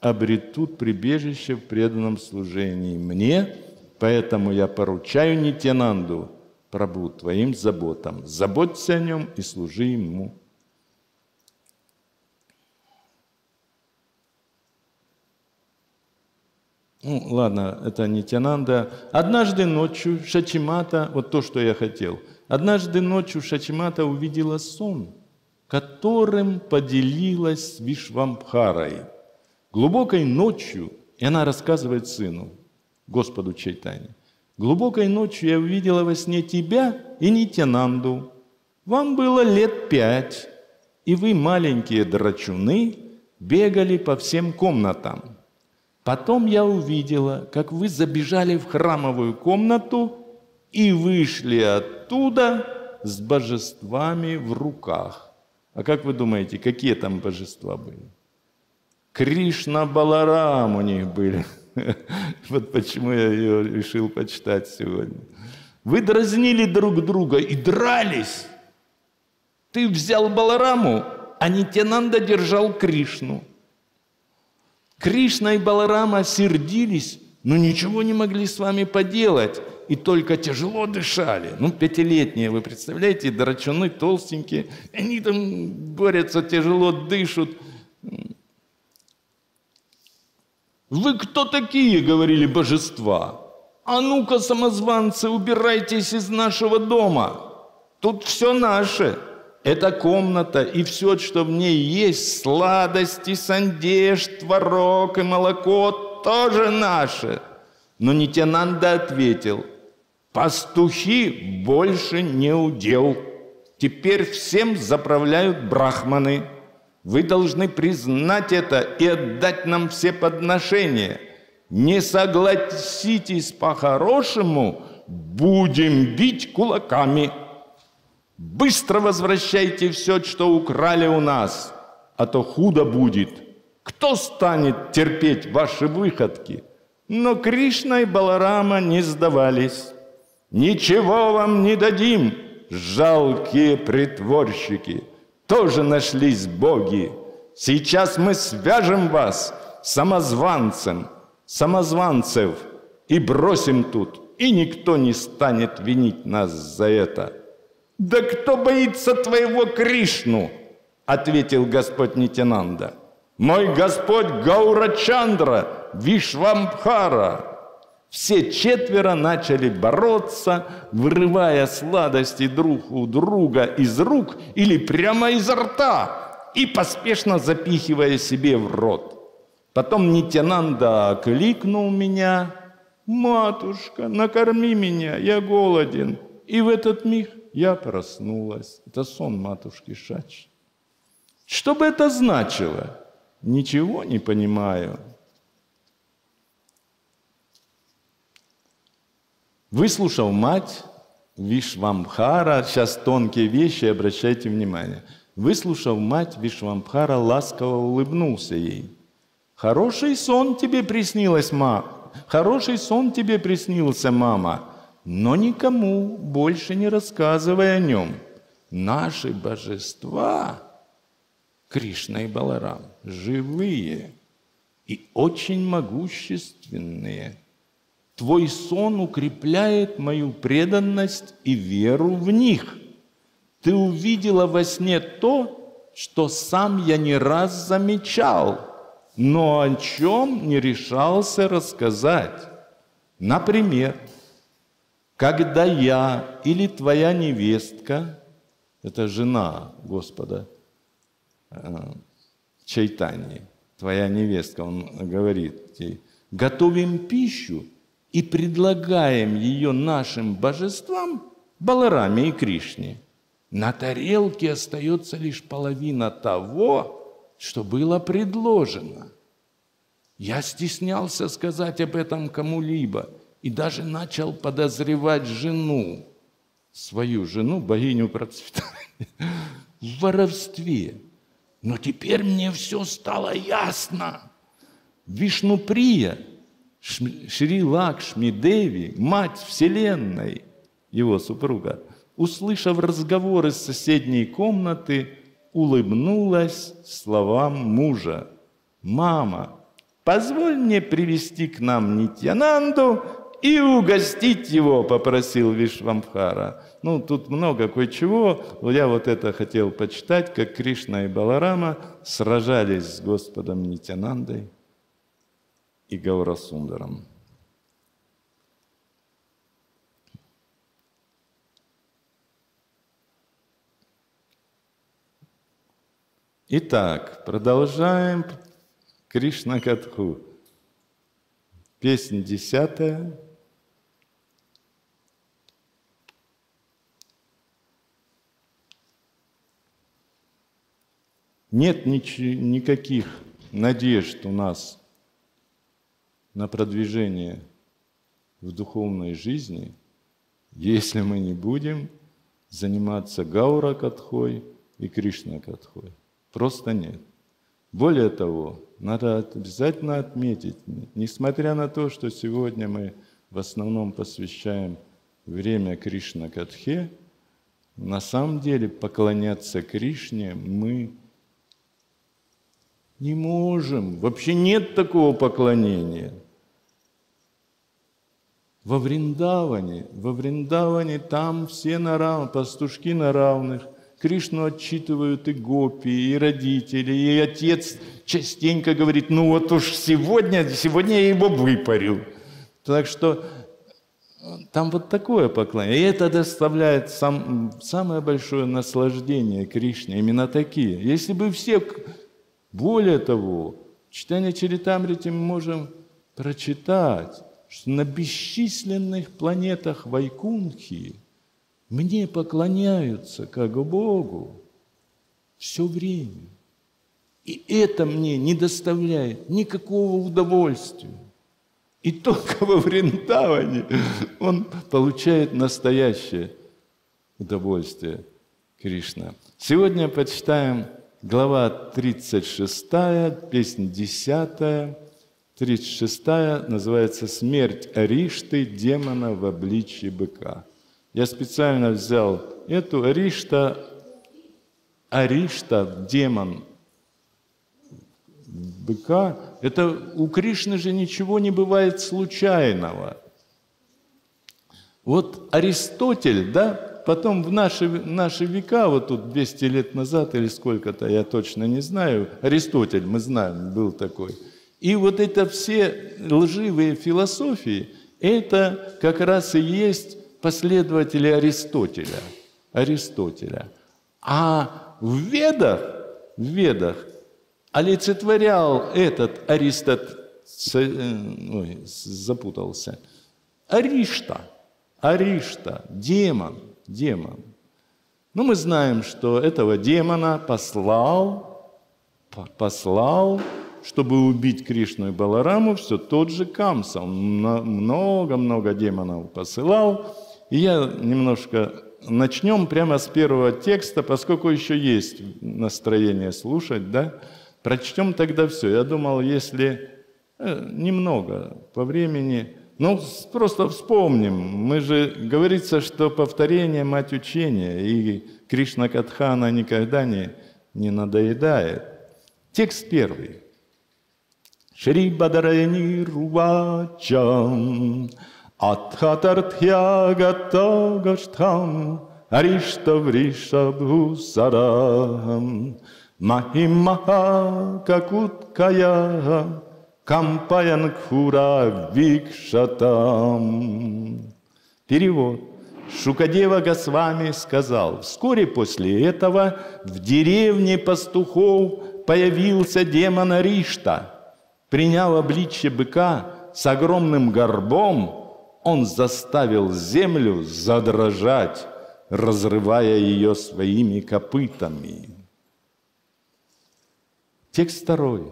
обретут прибежище в преданном служении мне, поэтому я поручаю Нитьянанду Прабху твоим заботам. Заботься о нем и служи ему. Ну, ладно, это Нитьянанда. Однажды ночью Шачимата, вот то, что я хотел, однажды ночью Шачимата увидела сон, которым поделилась с Вишвамбхарой. Глубокой ночью, и она рассказывает сыну, Господу Чайтанье, глубокой ночью я увидела во сне тебя и Нитьянанду. Вам было лет 5, и вы, маленькие драчуны, бегали по всем комнатам. Потом я увидела, как вы забежали в храмовую комнату и вышли оттуда с божествами в руках. А как вы думаете, какие там божества были? Кришна Баларам у них были. Вот почему я ее решил почитать сегодня. Вы дразнили друг друга и дрались. Ты взял Балараму, а Нитянанда держал Кришну. Кришна и Баларама сердились, но ничего не могли с вами поделать. И только тяжело дышали. Ну, пятилетние, вы представляете, драчуны толстенькие. Они там борются, тяжело дышат. «Вы кто такие?» — говорили божества. «А ну-ка, самозванцы, убирайтесь из нашего дома. Тут все наше. Эта комната и все, что в ней есть, сладости, сандеж, творог и молоко, тоже наше». Но Нитянанда ответил: «Пастухи больше не удел. Теперь всем заправляют брахманы. Вы должны признать это и отдать нам все подношения. Не согласитесь по-хорошему, будем бить кулаками. Быстро возвращайте все, что украли у нас, а то худо будет. Кто станет терпеть ваши выходки?» Но Кришна и Баларама не сдавались. «Ничего вам не дадим, жалкие притворщики. Тоже нашлись боги. Сейчас мы свяжем вас самозванцев и бросим тут, и никто не станет винить нас за это». «Да кто боится твоего Кришну?» — ответил Господь Нитянанда. «Мой Господь Гаурачандра Вишвамбхара». Все четверо начали бороться, вырывая сладости друг у друга из рук или прямо изо рта и поспешно запихивая себе в рот. Потом Нитянанда окликнул меня: «Матушка, накорми меня, я голоден». И в этот миг я проснулась. Это сон матушки Шачи. Что бы это значило? Ничего не понимаю. Выслушал мать Вишвамбхара, сейчас тонкие вещи, обращайте внимание. Выслушал мать Вишвамбхара, ласково улыбнулся ей. «Хороший сон тебе приснилась, мама. Хороший сон тебе приснился, мама, но никому больше не рассказывай о нем. Наши божества, Кришна и Баларам, живые и очень могущественные. Твой сон укрепляет мою преданность и веру в них. Ты увидела во сне то, что сам я не раз замечал, но о чем не решался рассказать. Например, когда я или твоя невестка, это жена Господа Чайтаньи, твоя невестка, он говорит ей, готовим пищу и предлагаем ее нашим божествам, Балараме и Кришне, на тарелке остается лишь половина того, что было предложено. Я стеснялся сказать об этом кому-либо и даже начал подозревать жену, свою жену, богиню процветания, в воровстве. Но теперь мне все стало ясно. Вишнуприя, Шри Лакшми Деви, мать Вселенной, его супруга, услышав разговор из соседней комнаты, улыбнулась словам мужа: «Мама, позволь мне привести к нам Нитьянанду и угостить его», — попросил Вишвамбхара. Ну, тут много кое-чего. Я вот это хотел почитать, как Кришна и Баларама сражались с Господом Нитьянандой и Гаурасундаром. Итак, продолжаем Кришна Катху. Песня 10. Нет никаких надежд у нас на продвижение в духовной жизни, если мы не будем заниматься Гаура-катхой и Кришна-катхой. Просто нет. Более того, надо обязательно отметить, несмотря на то, что сегодня мы в основном посвящаем время Кришна-катхе, На самом деле поклоняться Кришне мы не можем. Вообще нет такого поклонения. Во Вриндаване там все на равных, пастушки на равных. Кришну отчитывают и гопи, и родители, и отец частенько говорит: ну вот уж сегодня я его выпарю. Так что там вот такое поклонение. И это доставляет самое большое наслаждение Кришне, именно такие. Если бы все, более того, читание Чаритамриты мы можем прочитать, что на бесчисленных планетах Вайкунхи мне поклоняются как Богу все время. И это мне не доставляет никакого удовольствия. И только во Вриндаване он получает настоящее удовольствие Кришна. Сегодня почитаем глава 36, песнь 10. 36 называется «Смерть Аришты, демона в обличье быка». Я специально взял эту Аришта, демон быка. Это у Кришны же ничего не бывает случайного. Вот Аристотель, да, потом в наши века, вот тут 200 лет назад или сколько-то, я точно не знаю, Аристотель, мы знаем, был такой. И вот это все лживые философии, это как раз и есть последователи Аристотеля. А в Ведах олицетворял этот Аришта, демон. Ну, мы знаем, что этого демона послал, чтобы убить Кришну и Балараму, все тот же Камса. Он много-много демонов посылал. И я немножко... Начнем прямо с первого текста, поскольку еще есть настроение слушать, да? Прочтем тогда все. Я думал, если... немного по времени... Ну, просто вспомним. Мы же... Говорится, что повторение — мать учения, и Кришна Катхана никогда не надоедает. Текст первый. Шри Бадарайни Рувачам Атхатартхья Гата Гаштхам Аришта Вришабху Сарам Махимаха Какуткая Кампаянкхура Викшатам. Перевод. Шукадева Госвами сказал: вскоре после этого в деревне пастухов появился демон Аришта. Приняв обличье быка с огромным горбом, он заставил землю задрожать, разрывая ее своими копытами. Текст второй.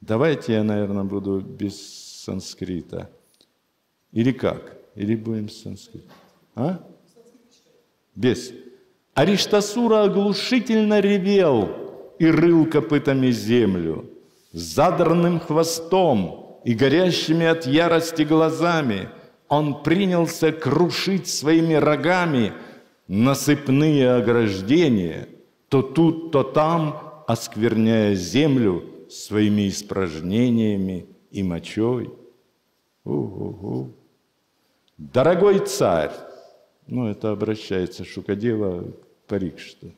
Давайте я, наверное, буду без санскрита. Или как? Или будем с санскритом? А? Без. Ариштасура оглушительно ревел и рыл копытами землю. С задранным хвостом и горящими от ярости глазами он принялся крушить своими рогами насыпные ограждения, то тут, то там, оскверняя землю своими испражнениями и мочой. У-у-у. Дорогой царь, ну это обращается Шукадева к Парикшиту.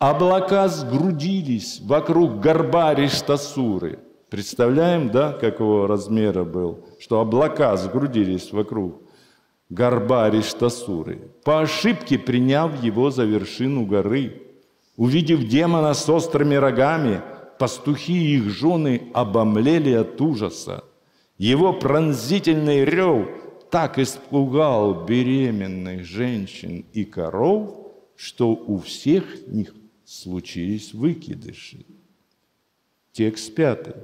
Облака сгрудились вокруг горба Ариштасуры. Представляем, да, какого размера был? Что облака сгрудились вокруг горба Ариштасуры, по ошибке приняв его за вершину горы. Увидев демона с острыми рогами, пастухи и их жены обомлели от ужаса. Его пронзительный рев так испугал беременных женщин и коров, что у всех них случились выкидыши. Текст 5.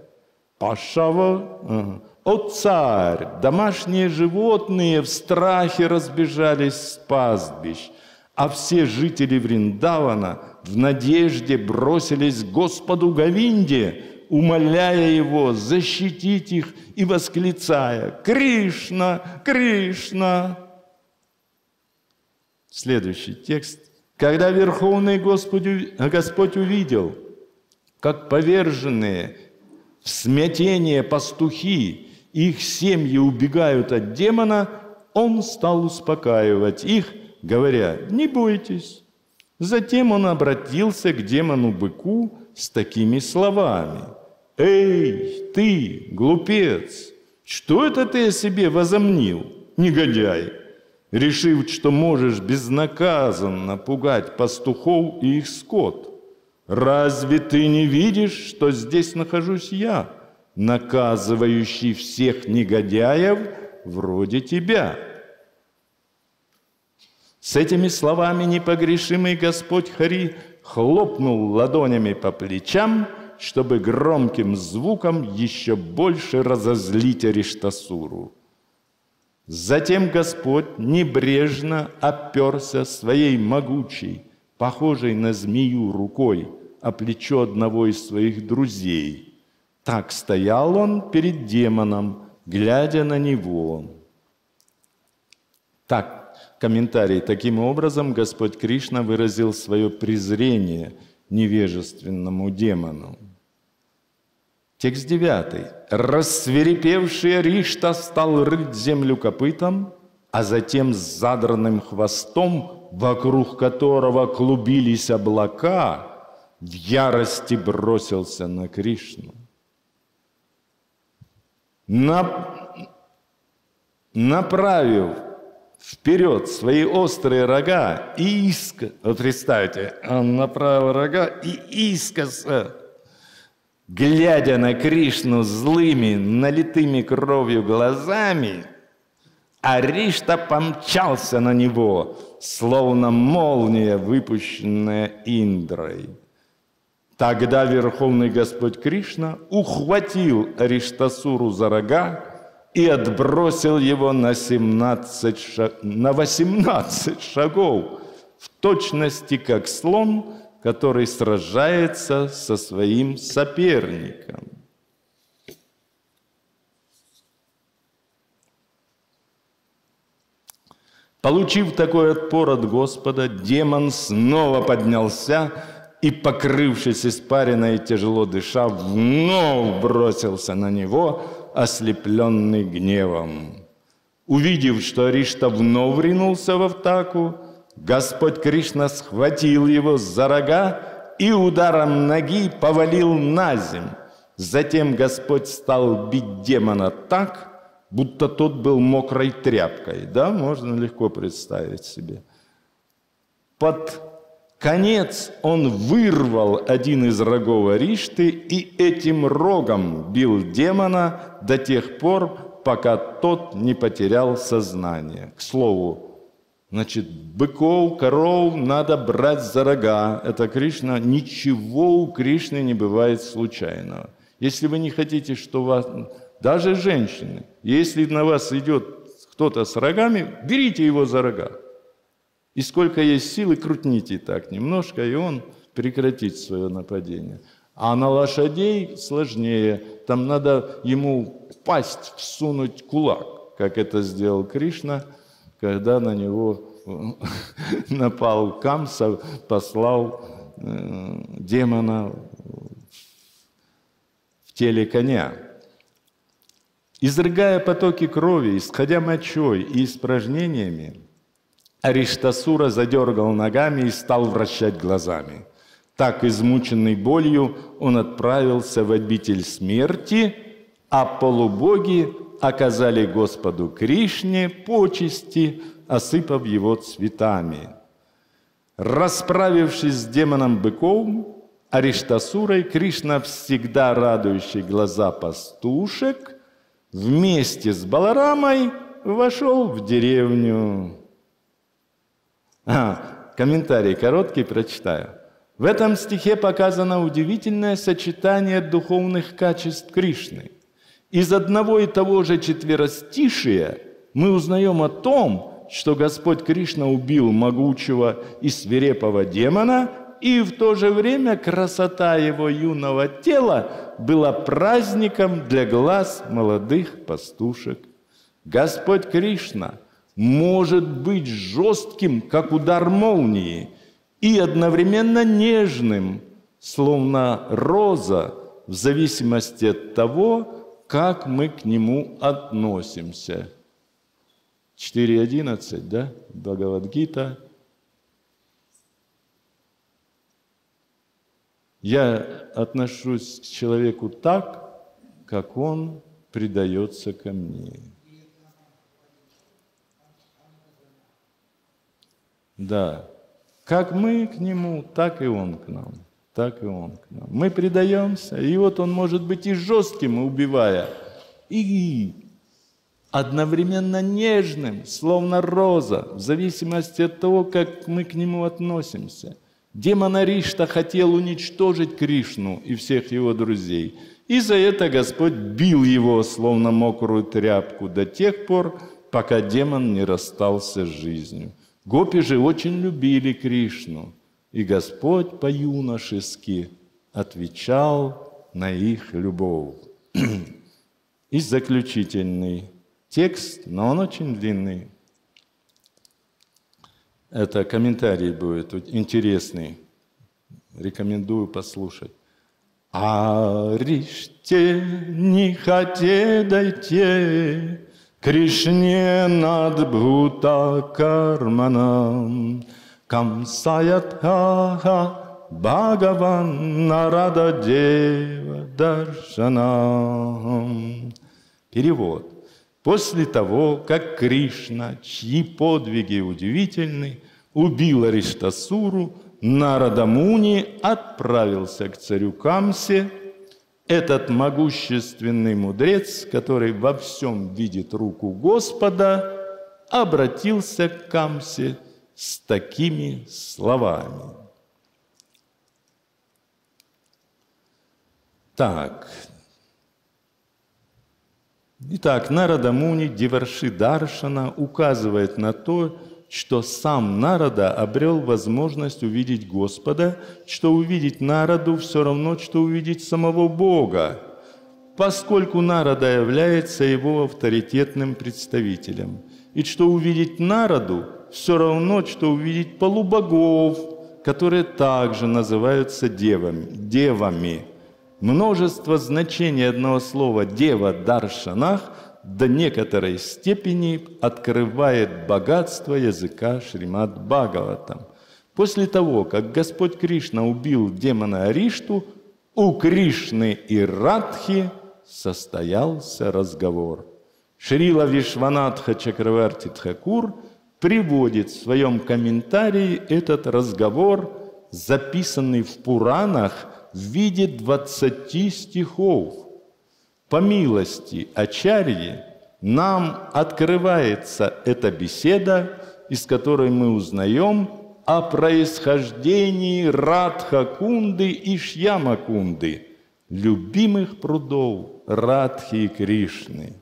Пашава, о царь, домашние животные в страхе разбежались с пастбищ, а все жители Вриндавана в надежде бросились к Господу Говинде, умоляя его защитить их и восклицая: «Кришна, Кришна!» Следующий текст. Когда Верховный Господь увидел, как поверженные в смятение пастухи, их семьи убегают от демона, он стал успокаивать их, говоря: «Не бойтесь». Затем он обратился к демону-быку с такими словами: «Эй, ты, глупец, что это ты о себе возомнил, негодяй, решив, что можешь безнаказанно пугать пастухов и их скот? Разве ты не видишь, что здесь нахожусь я, наказывающий всех негодяев вроде тебя?» С этими словами непогрешимый Господь Хари хлопнул ладонями по плечам, чтобы громким звуком еще больше разозлить Ариштасуру. Затем Господь небрежно оперся своей могучей, похожей на змею рукой, о плечо одного из своих друзей. Так стоял он перед демоном, глядя на него. Так. Комментарий. Таким образом, Господь Кришна выразил свое презрение невежественному демону. Текст 9. «Рассвирепевший Аришта стал рыть землю копытом, а затем с задранным хвостом, вокруг которого клубились облака, в ярости бросился на Кришну. Направив вперед свои острые рога и искоса». Вот представьте, он направил рога и искоса, глядя на Кришну злыми, налитыми кровью глазами, Аришта помчался на него, словно молния, выпущенная Индрой. Тогда Верховный Господь Кришна ухватил Ариштасуру за рога и отбросил его на 18 шагов, в точности как слон, который сражается со своим соперником. Получив такой отпор от Господа, демон снова поднялся и, покрывшись испариной и тяжело дыша, вновь бросился на него, ослепленный гневом. Увидев, что Аришта вновь ринулся в атаку, Господь Кришна схватил его за рога и ударом ноги повалил на землю. Затем Господь стал бить демона так, будто тот был мокрой тряпкой. Да, можно легко представить себе. Под конец он вырвал один из рогов Аришты и этим рогом бил демона до тех пор, пока тот не потерял сознание. К слову, значит, быков, коров надо брать за рога. Это Кришна. Ничего у Кришны не бывает случайного. Если вы не хотите, что вас... Даже женщины. Если на вас идет кто-то с рогами, берите его за рога. И сколько есть силы, крутните так немножко, и он прекратит свое нападение. А на лошадей сложнее. Там надо ему пасть, всунуть кулак, как это сделал Кришна, когда на него напал Камса, послал демона в теле коня. Изрыгая потоки крови, исходя мочой и испражнениями, Ариштасура задергал ногами и стал вращать глазами. Так, измученный болью, он отправился в обитель смерти, а полубоги оказали Господу Кришне почести, осыпав его цветами. Расправившись с демоном-быком, Ариштасурой, Кришна, всегда радующий глаза пастушек, вместе с Баларамой вошел в деревню. Комментарий короткий, прочитаю. В этом стихе показано удивительное сочетание духовных качеств Кришны. Из одного и того же четверостишия мы узнаем о том, что Господь Кришна убил могучего и свирепого демона, и в то же время красота его юного тела была праздником для глаз молодых пастушек. Господь Кришна может быть жестким, как удар молнии, и одновременно нежным, словно роза, в зависимости от того, как мы к нему относимся. 4.11, да? Бхагавадгита. Я отношусь к человеку так, как он предается ко мне. Да. Как мы к нему, так и он к нам. Так и он к нам. Мы предаемся, и вот он может быть и жестким, убивая, и одновременно нежным, словно роза, в зависимости от того, как мы к нему относимся. Демон Аришта хотел уничтожить Кришну и всех его друзей. И за это Господь бил его, словно мокрую тряпку, до тех пор, пока демон не расстался с жизнью. Гопи же очень любили Кришну, и Господь по-юношески отвечал на их любовь. И заключительный текст, но он очень длинный. Это комментарий будет интересный. Рекомендую послушать. Ариште не хоте дайте, Кришне надбхута карманам, Камсаятха Бхагаван Нарада Дева Даршанам. Перевод. После того, как Кришна, чьи подвиги удивительны, убил Ариштасуру, Нарада Муни отправился к царю Камсе. Этот могущественный мудрец, который во всем видит руку Господа, обратился к Камсе с такими словами. Итак, Нарада Муни Деварши Даршана указывает на то, что сам Нарада обрел возможность увидеть Господа, что увидеть Нараду все равно, что увидеть самого Бога, поскольку Нарада является его авторитетным представителем. И что увидеть Нараду все равно, что увидеть полубогов, которые также называются девами. Множество значений одного слова «дева» даршанах до некоторой степени открывает богатство языка Шримад Бхагаватам. После того, как Господь Кришна убил демона Аришту, у Кришны и Радхи состоялся разговор. Шрила Вишванатха Чакраварти Тхакур приводит в своем комментарии этот разговор, записанный в Пуранах, в виде 20 стихов. По милости Ачарьи нам открывается эта беседа, из которой мы узнаем о происхождении Радха-кунды и Шьяма-кунды, любимых прудов Радхи и Кришны.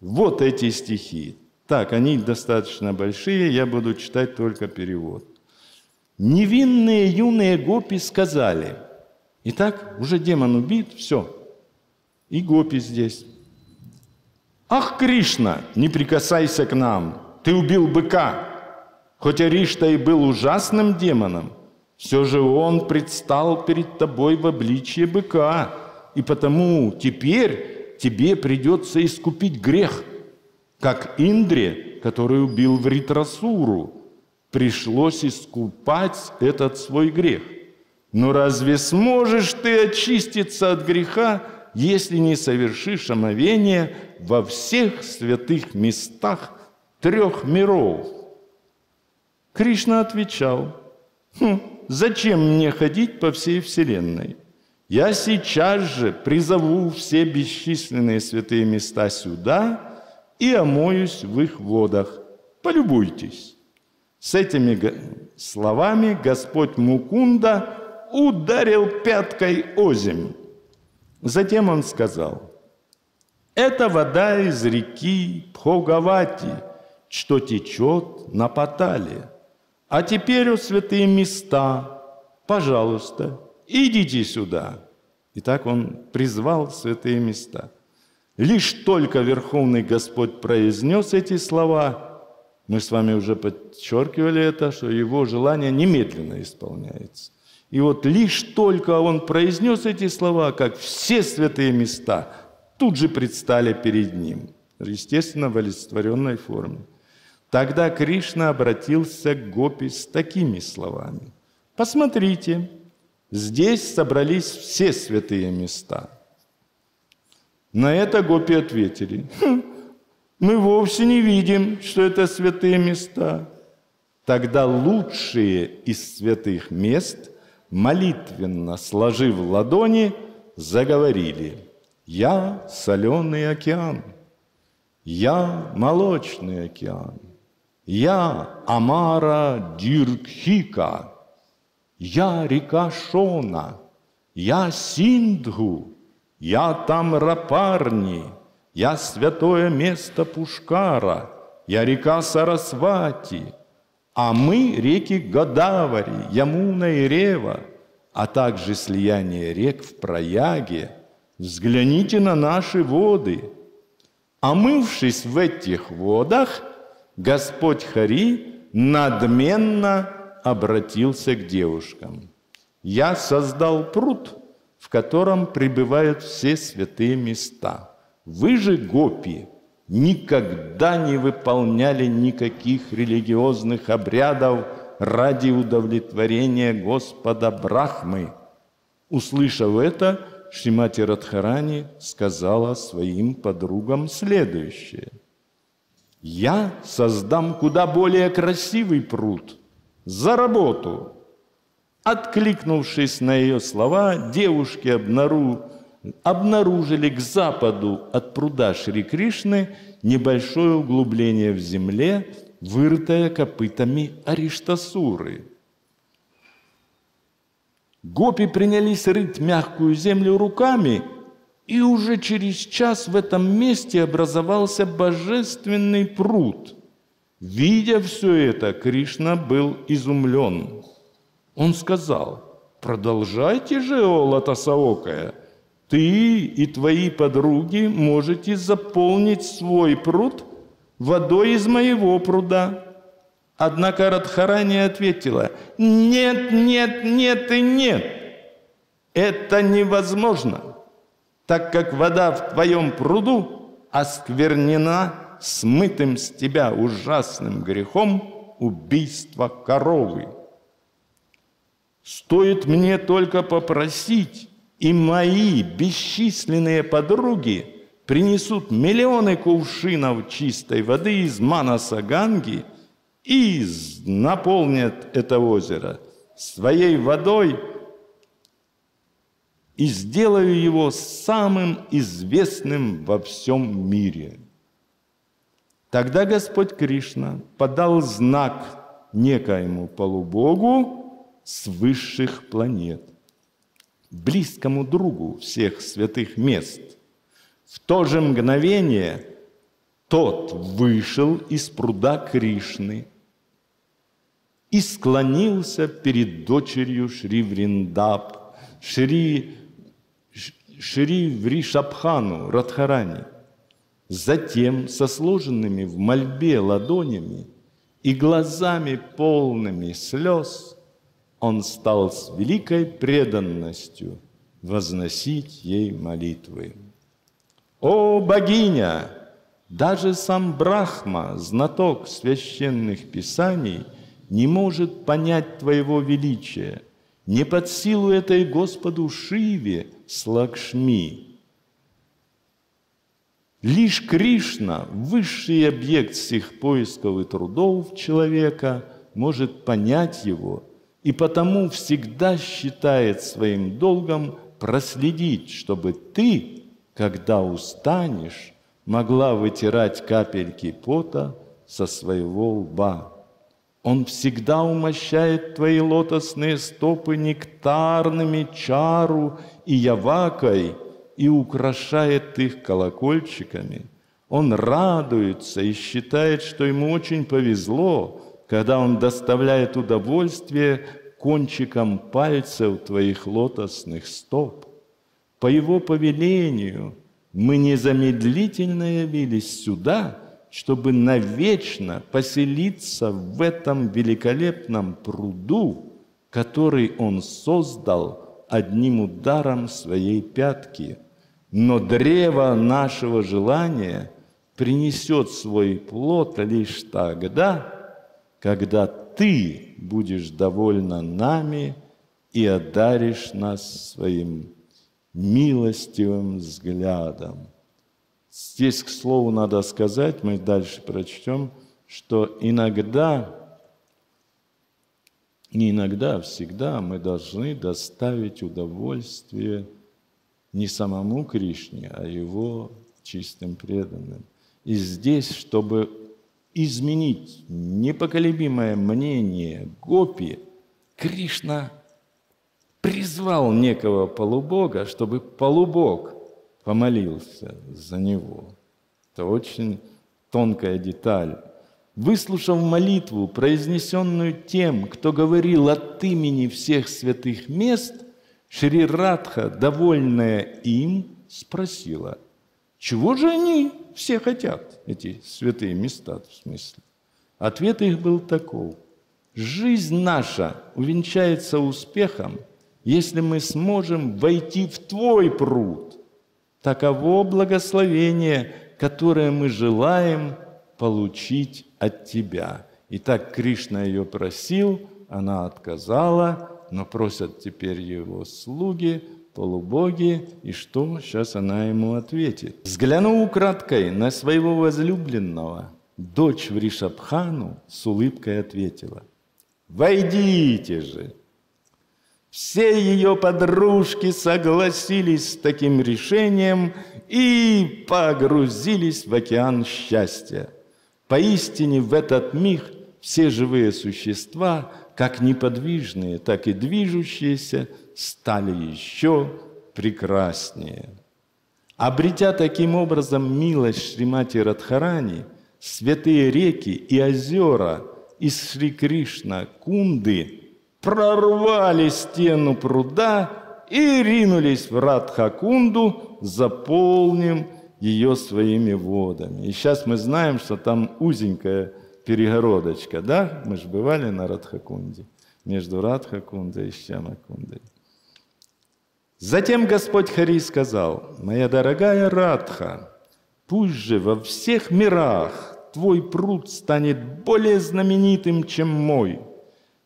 Вот эти стихи. Так, они достаточно большие, я буду читать только перевод. Невинные юные гопи сказали... Итак, уже демон убит, все. И гопи здесь. Ах, Кришна, не прикасайся к нам, ты убил быка. Хоть Аришта и был ужасным демоном, все же он предстал перед тобой в обличье быка, и потому теперь тебе придется искупить грех, как Индре, который убил Вритрасуру, пришлось искупать этот свой грех. Но разве сможешь ты очиститься от греха, если не совершишь омовение во всех святых местах 3 миров? Кришна отвечал: зачем мне ходить по всей вселенной? Я сейчас же призову все бесчисленные святые места сюда и омоюсь в их водах. Полюбуйтесь. С этими словами Господь Мукунда ударил пяткой о землю. Затем он сказал: это вода из реки Бхогавати, что течет на Патале. А теперь, о святые места, пожалуйста, идите сюда. И так он призвал святые места. Лишь только Верховный Господь произнес эти слова, Мы с вами уже подчеркивали это, что его желание немедленно исполняется. И вот лишь только он произнес эти слова, как все святые места тут же предстали перед ним, естественно, в олицетворенной форме. Тогда Кришна обратился к гопи с такими словами. «Посмотрите, здесь собрались все святые места». На это гопи ответили. «Хм, мы вовсе не видим, что это святые места». Тогда лучшие из святых мест, молитвенно сложив ладони, заговорили. «Я соленый океан, я молочный океан, я Амара Диркхика, я река Шона, я Синдху, я Тамрапарни, я святое место Пушкара, я река Сарасвати, а мы реки Годавари, Ямуна и Рева, а также слияние рек в Праяге. Взгляните на наши воды». Омывшись в этих водах, Господь Хари надменно обратился к девушкам. «Я создал пруд, в котором пребывают все святые места. Вы же, гопи, никогда не выполняли никаких религиозных обрядов ради удовлетворения Господа Брахмы». Услышав это, Шримати Радхарани сказала своим подругам следующее. «Я создам куда более красивый пруд. За работу!» Откликнувшись на ее слова, девушки обнаружили к западу от пруда Шри Кришны небольшое углубление в земле, вырытое копытами Ариштасуры. Гопи принялись рыть мягкую землю руками, и уже через час в этом месте образовался божественный пруд. Видя все это, Кришна был изумлен. Он сказал: «Продолжайте же, о Лотосоокая, ты и твои подруги можете заполнить свой пруд водой из моего пруда». Однако Радхарани ответила: «Нет, нет, нет и нет. Это невозможно, так как вода в твоем пруду осквернена смытым с тебя ужасным грехом убийства коровы. Стоит мне только попросить, и мои бесчисленные подруги принесут миллионы кувшинов чистой воды из Манаса Ганги и наполнят это озеро своей водой, и сделаю его самым известным во всем мире». Тогда Господь Кришна подал знак некоему полубогу с высших планет, близкому другу всех святых мест. В то же мгновение тот вышел из пруда Кришны и склонился перед дочерью Шри Вриндап, Шри Вришабхану Радхарани. Затем со сложенными в мольбе ладонями и глазами полными слез он стал с великой преданностью возносить ей молитвы. «О богиня! Даже сам Брахма, знаток священных писаний, не может понять твоего величия. Не под силу это и Господу Шиве с Лакшми. Лишь Кришна, высший объект всех поисков и трудов человека, может понять его, и потому всегда считает своим долгом проследить, чтобы ты, когда устанешь, могла вытирать капельки пота со своего лба. Он всегда умощает твои лотосные стопы нектарными чару и явакой и украшает их колокольчиками. Он радуется и считает, что ему очень повезло, когда он доставляет удовольствие кончиком пальцев твоих лотосных стоп. По его повелению мы незамедлительно явились сюда чтобы навечно поселиться в этом великолепном пруду, который он создал одним ударом своей пятки. Но древо нашего желания принесет свой плод лишь тогда, когда ты будешь довольна нами и одаришь нас своим милостивым взглядом. Здесь, к слову, надо сказать, мы дальше прочтем, что иногда, не иногда, а всегда мы должны доставить удовольствие не самому Кришне, а его чистым преданным. И здесь, чтобы изменить непоколебимое мнение гопи, Кришна призвал некого полубога, чтобы полубог помолился за него. Это очень тонкая деталь. Выслушав молитву, произнесенную тем, кто говорил от имени всех святых мест, Шри Радха, довольная им, спросила, чего же они все хотят, эти святые места, в смысле. Ответ их был таков. Жизнь наша увенчается успехом, если мы сможем войти в твой пруд. Таково благословение, которое мы желаем получить от тебя. Итак, Кришна ее просил, она отказала, но просят теперь его слуги, полубоги, и что сейчас она ему ответит? Взглянув украдкой на своего возлюбленного, дочь Вришабхану с улыбкой ответила, «Войдите же!» Все ее подружки согласились с таким решением и погрузились в океан счастья. Поистине в этот миг все живые существа, как неподвижные, так и движущиеся, стали еще прекраснее. Обретя таким образом милость Шримати Радхарани, святые реки и озера из Шри Кришна Кунды прорвали стену пруда и ринулись в Радха-кунду, заполнив ее своими водами. И сейчас мы знаем, что там узенькая перегородочка, да? Мы же бывали на Радха-кунде, между Радха-кундой и Шьяма-кундой. Затем Господь Хари сказал, «Моя дорогая Радха, пусть же во всех мирах твой пруд станет более знаменитым, чем мой».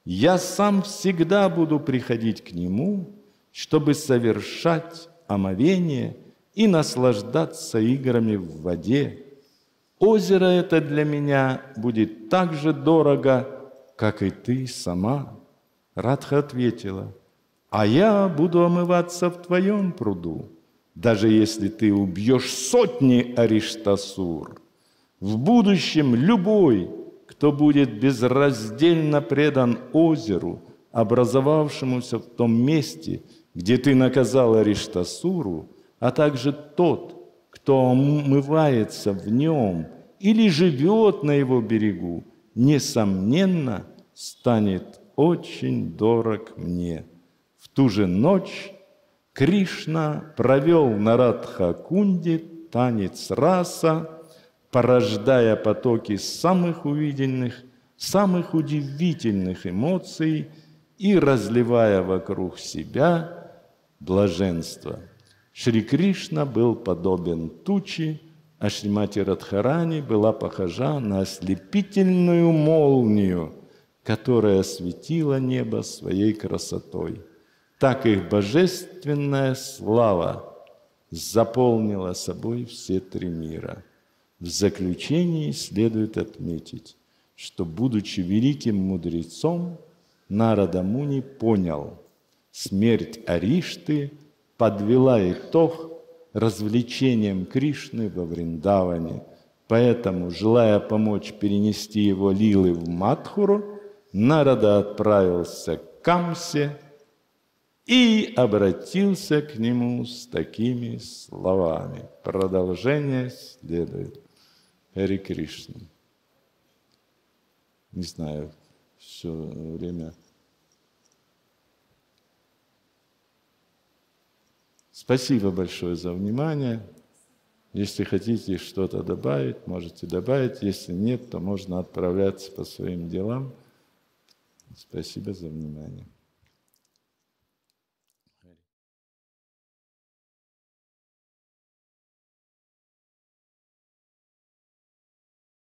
Я сам всегда буду приходить к нему, чтобы совершать омовение и наслаждаться играми в воде. Озеро это для меня будет так же дорого, как и ты сама. Радха ответила, а я буду омываться в твоем пруду, даже если ты убьешь сотни ариштасур. В будущем любой, кто будет безраздельно предан озеру, образовавшемуся в том месте, где ты наказала Ариштасуру, а также тот, кто омывается в нем или живет на его берегу, несомненно, станет очень дорог мне. В ту же ночь Кришна провел на Радха-кунде танец раса, порождая потоки самых удивительных эмоций и разливая вокруг себя блаженство. Шри Кришна был подобен туче, а Шримати Радхарани была похожа на ослепительную молнию, которая осветила небо своей красотой. Так их божественная слава заполнила собой все три мира. В заключении следует отметить, что, будучи великим мудрецом, Нарада Муни понял, смерть Аришты подвела итог развлечениям Кришны во Вриндаване. Поэтому, желая помочь перенести его лилы в Матхуру, Нарада отправился к Камсе и обратился к нему с такими словами. Продолжение следует. Хари Кришна. Не знаю, все время. Спасибо большое за внимание. Если хотите что-то добавить, можете добавить. Если нет, то можно отправляться по своим делам. Спасибо за внимание.